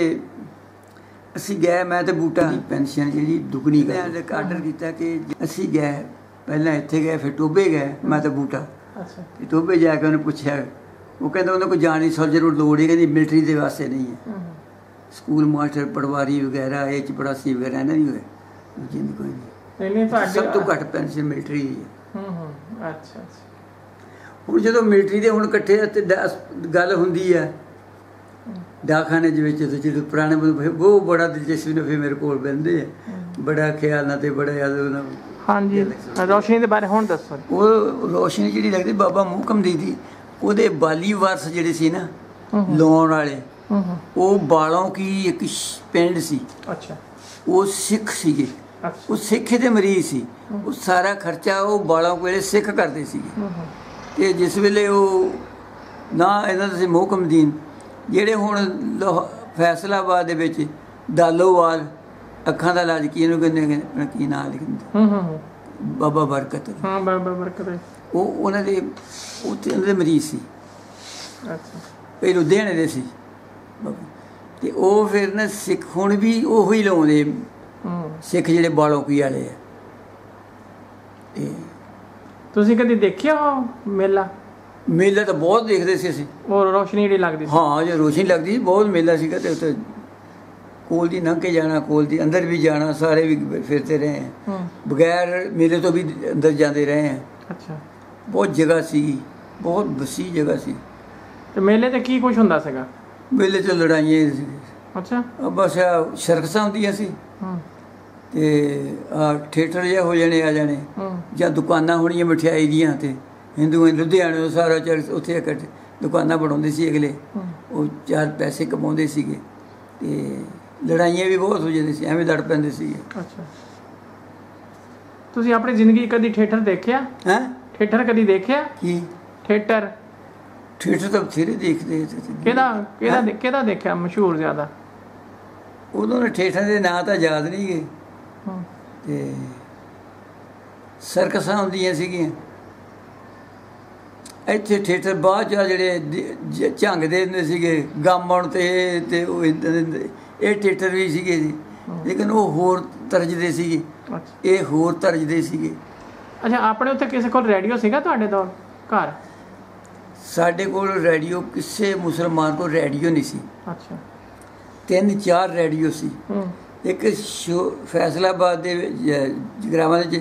असी गए, मैं तो बूटा पेंशन जी दुगनी का आर्डर किया कि असी गए, पहले इत्थे गए फिर टोबे गए, मैं तो बूटा। अच्छा, टोबे जाके उन्हें पूछा, वो कहते उन्होंने कोई जानी सोल्जर लोड़ ही कहते मिलट्री के वास्ते नहीं है, स्कूल मास्टर पटवारी वगैरह ये चपड़ासी वगैरह इन्हें नहीं होए, जिन कोई नहीं। सब तो घट पेंशन मिलट्री है। अच्छा अच्छा, हूँ जो मिलट्री के हूँ कट्ठे गल होंगी है डाखाने जो पुराने वो बड़ा दिलचस्पी ने फिर मेरे को बहते है, बड़ा ख्याल ना बड़ा याद। हाँ जी, रोशनी के बारे हूँ दसो। वो रोशनी जी लगती बाबा मोहकम दी, ਉਹਦੇ ਬਾਲੀ ਵਾਰਸ ਜਿਹੜੇ ਸੀ ਨਾ ਲਾਉਣ ਵਾਲੇ, ਉਹ ਬਾਲੋਂ ਕੀ ਇੱਕ ਪਿੰਡ ਸੀ। ਅੱਛਾ, ਉਹ ਸਿੱਖ ਸੀਗੇ, ਉਹ ਸਿੱਖੀ ਦੇ ਮਰੀਜ਼ ਸੀ। ਉਹ ਸਾਰਾ ਖਰਚਾ ਉਹ ਬਾਲੋਂ ਕੋਲੇ ਸਿੱਖ ਕਰਦੇ ਸੀਗੇ। ਤੇ ਜਿਸ ਵੇਲੇ ਉਹ ਨਾ ਇਹਨਾਂ ਦੇ ਮੋਹਕਮਦੀਨ ਜਿਹੜੇ ਹੁਣ ਫੈਸਲਾਬਾਦ ਦੇ ਵਿੱਚ ਦਾਲੋਵਾਲ अखा का इलाज की ना लिखते बाबा बरकत उन्होंने मरीज से पे लुधियाने दे सी ते ओह फिर ना सिख हुण भी ओह ही लाउंदे सिख जिहड़े बालोकी वाले है। तुसीं कदी देखिया मेला? मेला तो बहुत देखते सी असीं और रोशनी जिहड़ी लगदी सी। हाँ जो रोशनी लगदी बहुत मेला सीगा ते उत्थे कोल दी लंघ के जाना कोल दी अंदर भी जाना सारे भी फिरते रहे हैं बगैर मेले तो भी अंदर जाते रहे हैं। अच्छा बहुत जगह सी बहुत वसी जगह सी। तो मेले ते की कुछ हुंदा सीगा? मेले च लड़ाइयाँ। अच्छा बस शरकसा होंदियां सी ते थिएटर जे हो जाने आ जाने जां दुकानां होणियां मिठाई दियां ते हिंदुएं लुधियाने तो सारा चरस उत्थे इकट्ठे दुकानां बनाउंदे सी अगले ओह चार पैसे कमाउंदे सीगे ते लड़ाइयां भी बहुत हो जांदी सी एवें लड़ पैंदे सीगे। अच्छा तुसीं अपनी जिंदगी कदी थिएटर देखिया है? थिएटर कदी देखिया की? थिएटर थिएटर तो बथेरे देखते कि देखा मशहूर ज्यादा उदों ने थिएटर के नाँ तो याद नहीं गए ते सर्कसा होंदियां सीगियां इत्थे थिएटर बाद जिहड़े झंग दे हुंदे सीगे गामण ते इह थिएटर भी सीगे लेकिन वो होर तर्ज दे सीगे इह होर तर्ज दे सीगे। अच्छा अपने उत्थे किसे कोल रेडियो सीगा तुहाडे दौर घर? साढ़े को रेडियो किसी मुसलमान को रेडियो नहीं सी। अच्छा तीन चार रेडियो सी एक फैसलाबाद जगरावां दे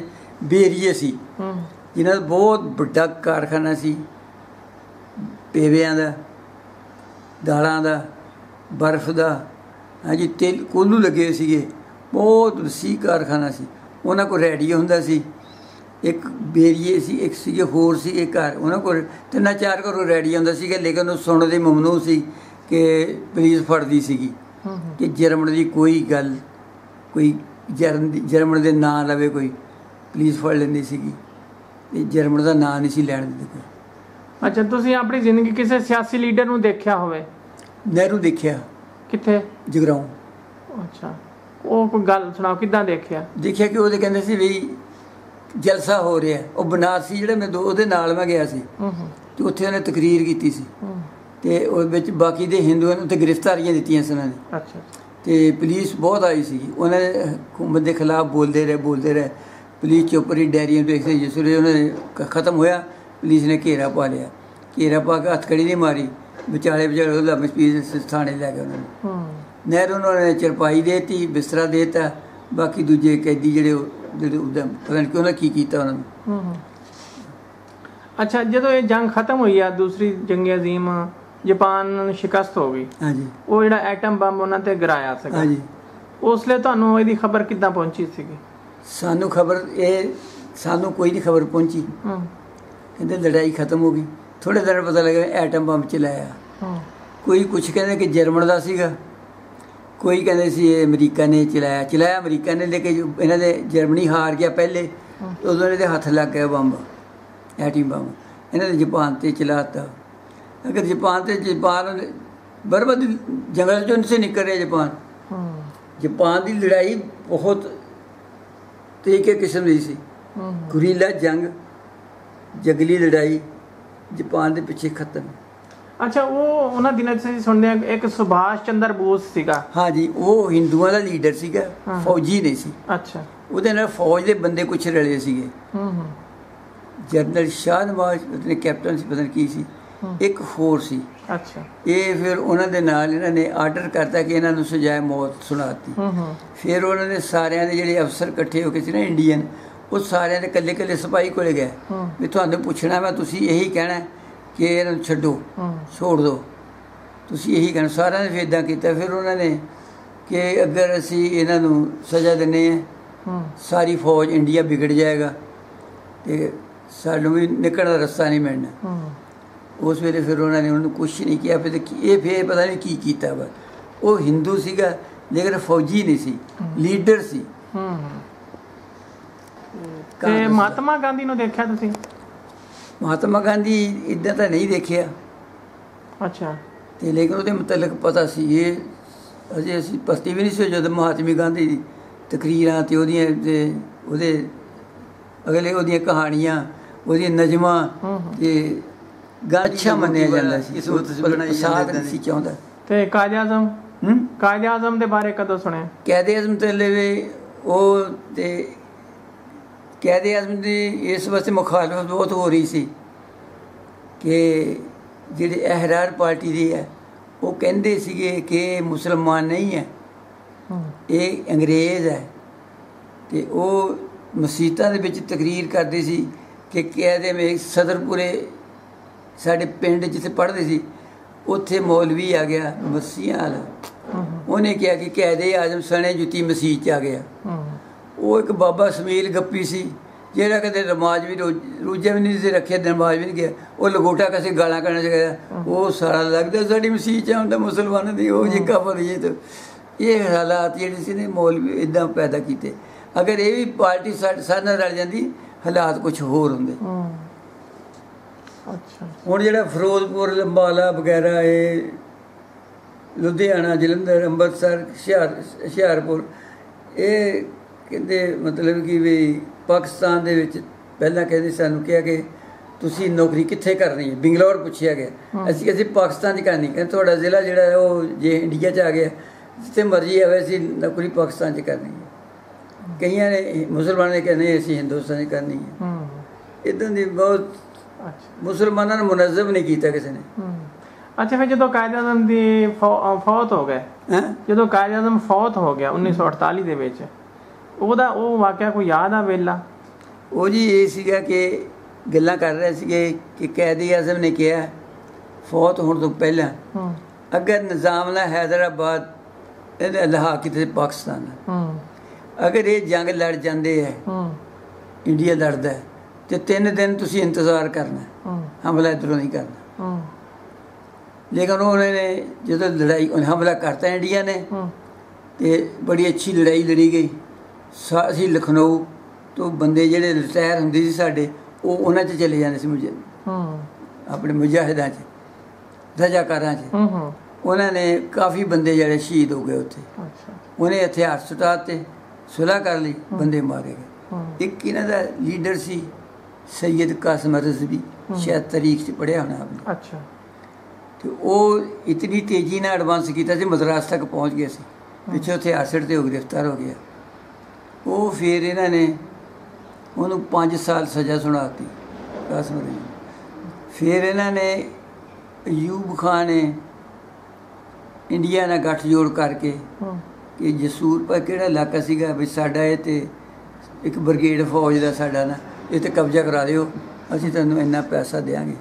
बेरीए सी जिन्हां दा बहुत बड़ा कारखाना सी पेवियां दा दालां दा बर्फ दा हाँ जी तेल कोलू लगे हुए सीगे बहुत वसी कारखाना सी उन्हां को रेडियो हुंदा सी एक बेरीए सी एक सीगे होर सी एक घर उन्होंने तिना चार घरों रेडियो होंदा सी लेकिन वो सुनते ममनू सी कि पुलिस फड़दी सीगी कि जर्मन की कोई गल कोई जर्मन के नाँ लवे कोई पुलिस फड़ लेंदी सीगी जर्मन का नाँ नहीं सी लैण दिंदे कोई। अच्छा तुसीं अपनी जिंदगी किसी सियासी लीडर नूं देखिया होवे? नेहरू देखिया। कित्थे? जगराओं। अच्छा वो कोई गल सुणाओ किदां देखिया? देखिया कि वो कहंदे सी वी जलसा हो रहा है वह बनारसी जोड़े मैं दो नाल मैं गया सी तो उत्थे उन्हें तकरीर की सी ते बाकी दे हिंदुओं ने उत्थे गिरफ्तारियां दित्तियां सी उन्होंने। अच्छा तो पुलिस बहुत आई सी उन्हें हुकूमत के खिलाफ बोलते रहे पुलिस चुप रही डायरियां देखते जिस वे उन्हें खत्म होया पुलिस ने घेरा पा लिया घेरा पा के हथकड़ी नहीं मारी बेचारे बेचारे थाने लै गए उन्होंने नहरों उन्होंने चरपाई देती बिस्तरा देता बाकी दूजे कैदी जोड़े पता। अच्छा जो ये जंग खत्म हुई है दूसरी जंग अजीम जापान शिकस्त हो गई वो जो एटम बम उन्होंने गिराया था उसले तुहानू इसदी खबर किदां पहुंची सी? सानू खबर ये सानू कोई नहीं खबर पहुंची कहते लड़ाई खत्म हो गई थोड़े दिन पता लगे एटम बम चलाया कोई कुछ कहते कि जर्मन दा सीगा कोई कहते सी अमरीका ने चलाया चलाया अमरीका ने लेकिन इन्हों के जर्मनी हार गया पहले उदों इन्होंने हथ लग गया बंब एटम बंब इन्होंने जापान से चलाता अगर जापान बर्बद जंगल चो नहीं निकल रहा जापान जापान की लड़ाई बहुत तरीके किस्म की सी गुरीला जंग जंगली लड़ाई जापान के पिछे खत्म। अच्छा वो उन्होंने दिनों से सुनते हैं एक सुभाष चंद्र बोस सीगा। हाँ जी वो हिंदुओं का लीडर सीगा फौजी नहीं सी। अच्छा उहदे नाल फौज के बंदे कुछ रले सीगे जनरल शाह नवाज उतने कैप्टन से पता नहीं की सी एक होर सी। अच्छा ये फिर उन्होंने नाल इन्होंने आर्डर करता कि इन्होंने सजाए मौत सुनाती फिर उन्होंने सारे ने जिहड़े अफसर इकट्ठे होके सी ना इंडियन वो सारे ने कल्ले कल्ले सिपाही कोले गए भी तुहानू पुछना मैं तुसीं यही कहना है कि इन्होंने छड्डो छोड़ दो तुसीं यही कहना सारा ने फिर इदा किया फिर उन्होंने कि अगर असी इन्हों सज़ा देने सारी फौज इंडिया बिगड़ जाएगा तो सानू भी निकलण दा रस्ता नहीं मिलना उस वेले फिर उन्होंने कुछ नहीं किया फिर पता नहीं की कीता बस वो हिंदू सीगा लेकिन फौजी नहीं सी लीडर सी। महात्मा गांधी नूं देखिया तुसीं? महात्मा गांधी इदा तो नहीं देखिया। अच्छा तो लेकिन वो मुतलक पता सी ये अजे असी पस्ती भी नहीं सी जो महात्मा गांधी तकरीरां ते ओह्दे अगले ओह्दियां कहानियां ओह्दियां नज़मां ते अच्छा मन्नेआ जंदा सी। इस उसी चाहुंदा ते कायद-ए-आज़म दे बारे कदों सुनेआ? कायद-ए-आज़म ते लेवे ओह ते कायद-ए-आज़म दी इस वास्ते मुखालफत बहुत हो रही सी कि जिहड़ी अहरार पार्टी दी है ओह कहंदे सीगे कि मुसलमान नहीं है, ये अंग्रेज़ है। तो वह मसीतां दे विच तकरीर करदे सी कि कहदे में सदरपुरे साढ़े पिंड जिथे पढ़दे सी उत्थे मौलवी आ गया मसीह आल, उन्हें कहा कि कायद-ए-आज़म सने जुती मसीह च आ गया। वो एक बाबा समील गप्पी सी जेड़ा कदे नमाज भी रोजा भी नहीं रखे, नमाज भी नहीं गया, वो लंगोटा कसे गालां कड्ढन चाहिदा, वो सारा लगदा साडी मसीह च आउंदा मुसलमान दी ओह जेका फरिये। तो ये हालात जिहड़े मौलवी इदां पैदा कीते, अगर ये भी पार्टी साढ़े रल जाती हालात कुछ होर होंगे। हूँ जो फिरोजपुर लंबाला वगैरह ये लुधियाना जलंधर अमृतसर हुशियारपुर ये कहते मतलब कि भी पाकिस्तान के पहला कहते सूँ क्या कि तुसी नौकरी कित्थे करनी है, बेंगलोर पूछा गया, असी असी पाकिस्तान की करनी, कहते थोड़ा जिला जोड़ा जे इंडिया आ गया जिते मर्जी आवे असी नौकरी पाकिस्तान च करनी है। कई ने मुसलमान ने कहने असी हिंदुस्तान च करनी है। इदां दी बहुत मुसलमानों ने मुनज़्ज़ब नहीं किया किसी ने। अच्छा फिर जो कायद-ए-आज़म दी फौत हो गए, जो कायद-ए-आज़म फौत हो गया 1948 के विच, ओहदा ओह वाक़िआ कोई याद आ वेला? ओह जी ये सीगा कि गल्लां कर रहे सीगे कि कायद-ए-आज़म ने कहा फौत होने तो पहला अगर निज़ाम ने हैदराबाद लहा किते पाकिस्तान अगर ये जंग लड़ जाते हैं इंडिया लड़ता है तो 3 दिन तुसी इंतजार करना, हमला इधरों नहीं करना। लेकिन उन्होंने जो लड़ाई हमला करता इंडिया ने तो बड़ी अच्छी लड़ाई लड़ी गई। असी लखनऊ तो बंदे जेडे रिटायर होंदे सी साडे ओह उन्हां च चले जाने सी अपने मुजाहिदां च रजाकारां च, उन्होंने काफ़ी बंदे जेडे शहीद हो गए उत्थे। उन्हें हथियार सुटा ते सुलह कर ली, बंदे मारे गए। एक इन्हों का लीडर सी सैयद कासम रजबीर, शायद तारीख से पढ़िया होना आपने। अच्छा तो वो इतनी तेजी ने एडवांस किया मद्रास तक पहुँच गया से, पिछले हथियार सट्टे हो गिरफ्तार हो गया। वो फिर इन्होंने उन्होंने 5 साल सज़ा सुनाती कासम रजबीर। फिर इन्होंने अयूब खान ने इंडिया ने गठजोड़ करके कि जसूर पर केड़ा इलाका सीगा भी साडा ये ते एक ब्रिगेड फौज दा साडा ना ये ते कब्जा करा दिओ, असीं तुहानूं इन्ना पैसा देंगे।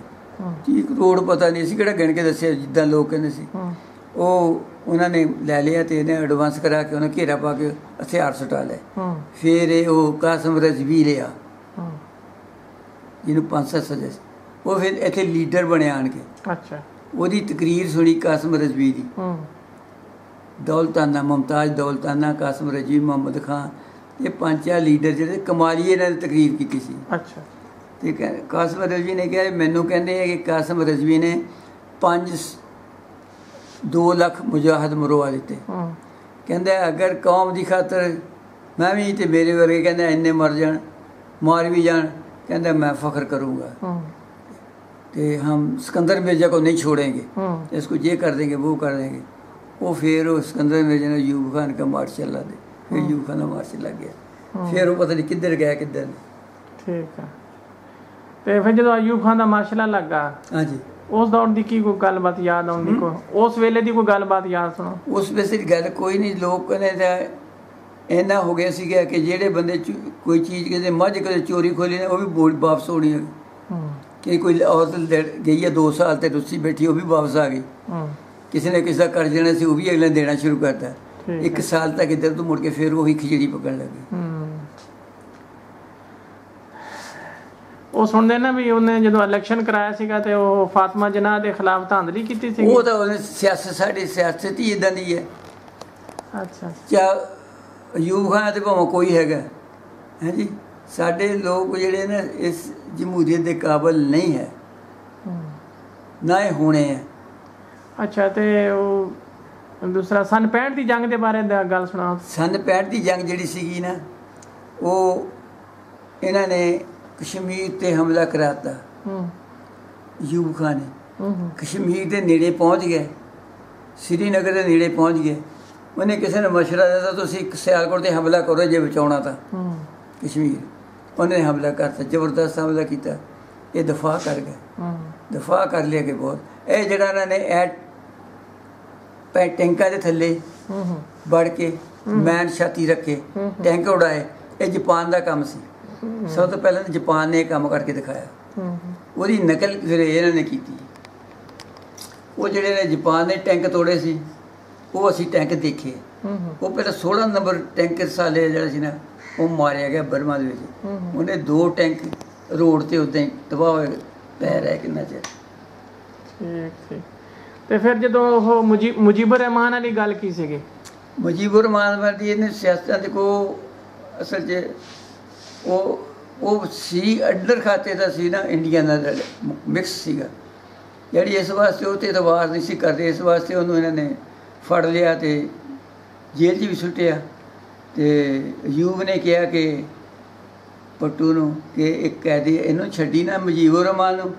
30 करोड़ पता नहीं असीं केड़ा गिण के दस्सिआ जिद्दां लोग कहंदे सी। ओह उन्हां ने लै लिआ ते इन्हें एडवांस करा के उन्हें घेरा पा के हथियार सुटा लए। फिर ओह कासम रजबीर आ जिन्हूं 5 साल सज़ा सी, ओह फिर इत्थे लीडर बणिआ आण के। अच्छा ओहदी तकरीर सुनी कासम रजबीर दी, दौलताना मुमताज़ दौलताना कासम रजबीर मुहम्मद खान ये 5-4 लीडर जो कमालिए ने तकरीर की सी। अच्छा ठीक है कासम रजबी ने कहा मैनू कहते हैं कि कासम रजबी ने 5-2 लाख मुजाहद मरवा दिते, कहता अगर कौम की खातर मैं भी तो मेरे वर्गे कहना इन्ने मर जान मार भी जान, कहता मैं फख्र करूँगा कि हम सिकंदर मिर्जा को नहीं छोड़ेंगे, इसको ये कर देंगे वो कर देंगे। वो फिर सिकंदर मिर्जा ने अयूब खान का मार्च चला दे, फिर अयूब खान का मार्च लग गया, फिर वो पता नहीं किधर गया किधर नहीं। ठीक है तो फिर जो अयूब खान का मार्शल लगा, हाँ जी उस दौर की की कोई गलबात याद आउंदी? कोई उस वेले की कोई गलबात याद सुनो? उस वेले दी गल कोई नहीं, लोग इन्ना हो गया सीगा कि जेडे बंदे कोई चीज़ कहते मझ कदे चोरी खोली ने वो भी वापस होनी कि कोई औरत गई है 2 साल तो रुस्सी बैठी वो भी वापस आ गई, किसी ने किसी का कर देना से वो भी अगले देना शुरू करता है, 1 साल तक इधर तो मुड़ के फिर वही खिचड़ी पकड़ लगी। वो सुनते ना भी उन्हें जो इलेक्शन कराया सीगा ते वो फातिमा जना के खिलाफ धांधली की थी, वो तो सियासत साड़ी सियासत ही इदा दी है। अच्छा क्या अयूब खान तो भावें कोई हैगा है जी, साढ़े लोग जोड़े ना इस जमहूरीत के काबिल नहीं है ना ही होने हैं। अच्छा तो दूसरा सन 65 की जंग के बारे गल सुना। सन 65 की जंग जी सी ना वो इन्होंने कश्मीर पर हमला कराता। अयूब खान ने कश्मीर के नेड़े पहुँच गए, श्रीनगर के नेड़े पहुँच गए। उन्हें किसी ने मशवरा दिया तो सियालकोट पर हमला करो जो बचाना था कश्मीर। उन्होंने हमला करता, जबरदस्त हमला किया। ये दफा कर गए, दफा कर लिया कि बहुत यह जरा इन्होंने ऐ टैंकों के थले बढ़ के मैन छाती रखे टैंक उड़ाए। ये जापान का काम से, सब तो पहले तो जापान ने काम करके दिखाया। वही नकल फिर इन्होंने की। वो जो जापान ने टैंक तोड़े सी वो असी टैंक देखे। वो पहले 16 नंबर टैंक साले जो ना वो मारिया गया बर्मा। उन्हें 2 टैंक रोड से उदा ही तबाह हो पै रहा कि चेर। तो फिर जो वह मुजीबुर रहमान वाली गल की सी? मुजीबुर रहमान वाली इन्हें सियासत को असल वो सी अडर खाते का सी ना इंडिया का मिक्स सीगा जी। इस वास्ते वो तो एतबार नहीं सी करते, इस वास्ते उन्होंने इन्होंने फड़ लिया तो जेल च भी सुटिया। तो अयूब ने कहा कि पट्टू नूं कि एक कैदी इन्हों छड्डी ना मुजीबुर रहमान नूं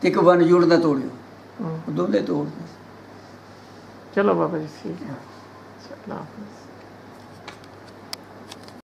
ते एक वन जोड़ ना तोड़ियो। दोनों तोड़। चलो बाबा जी ठीक है।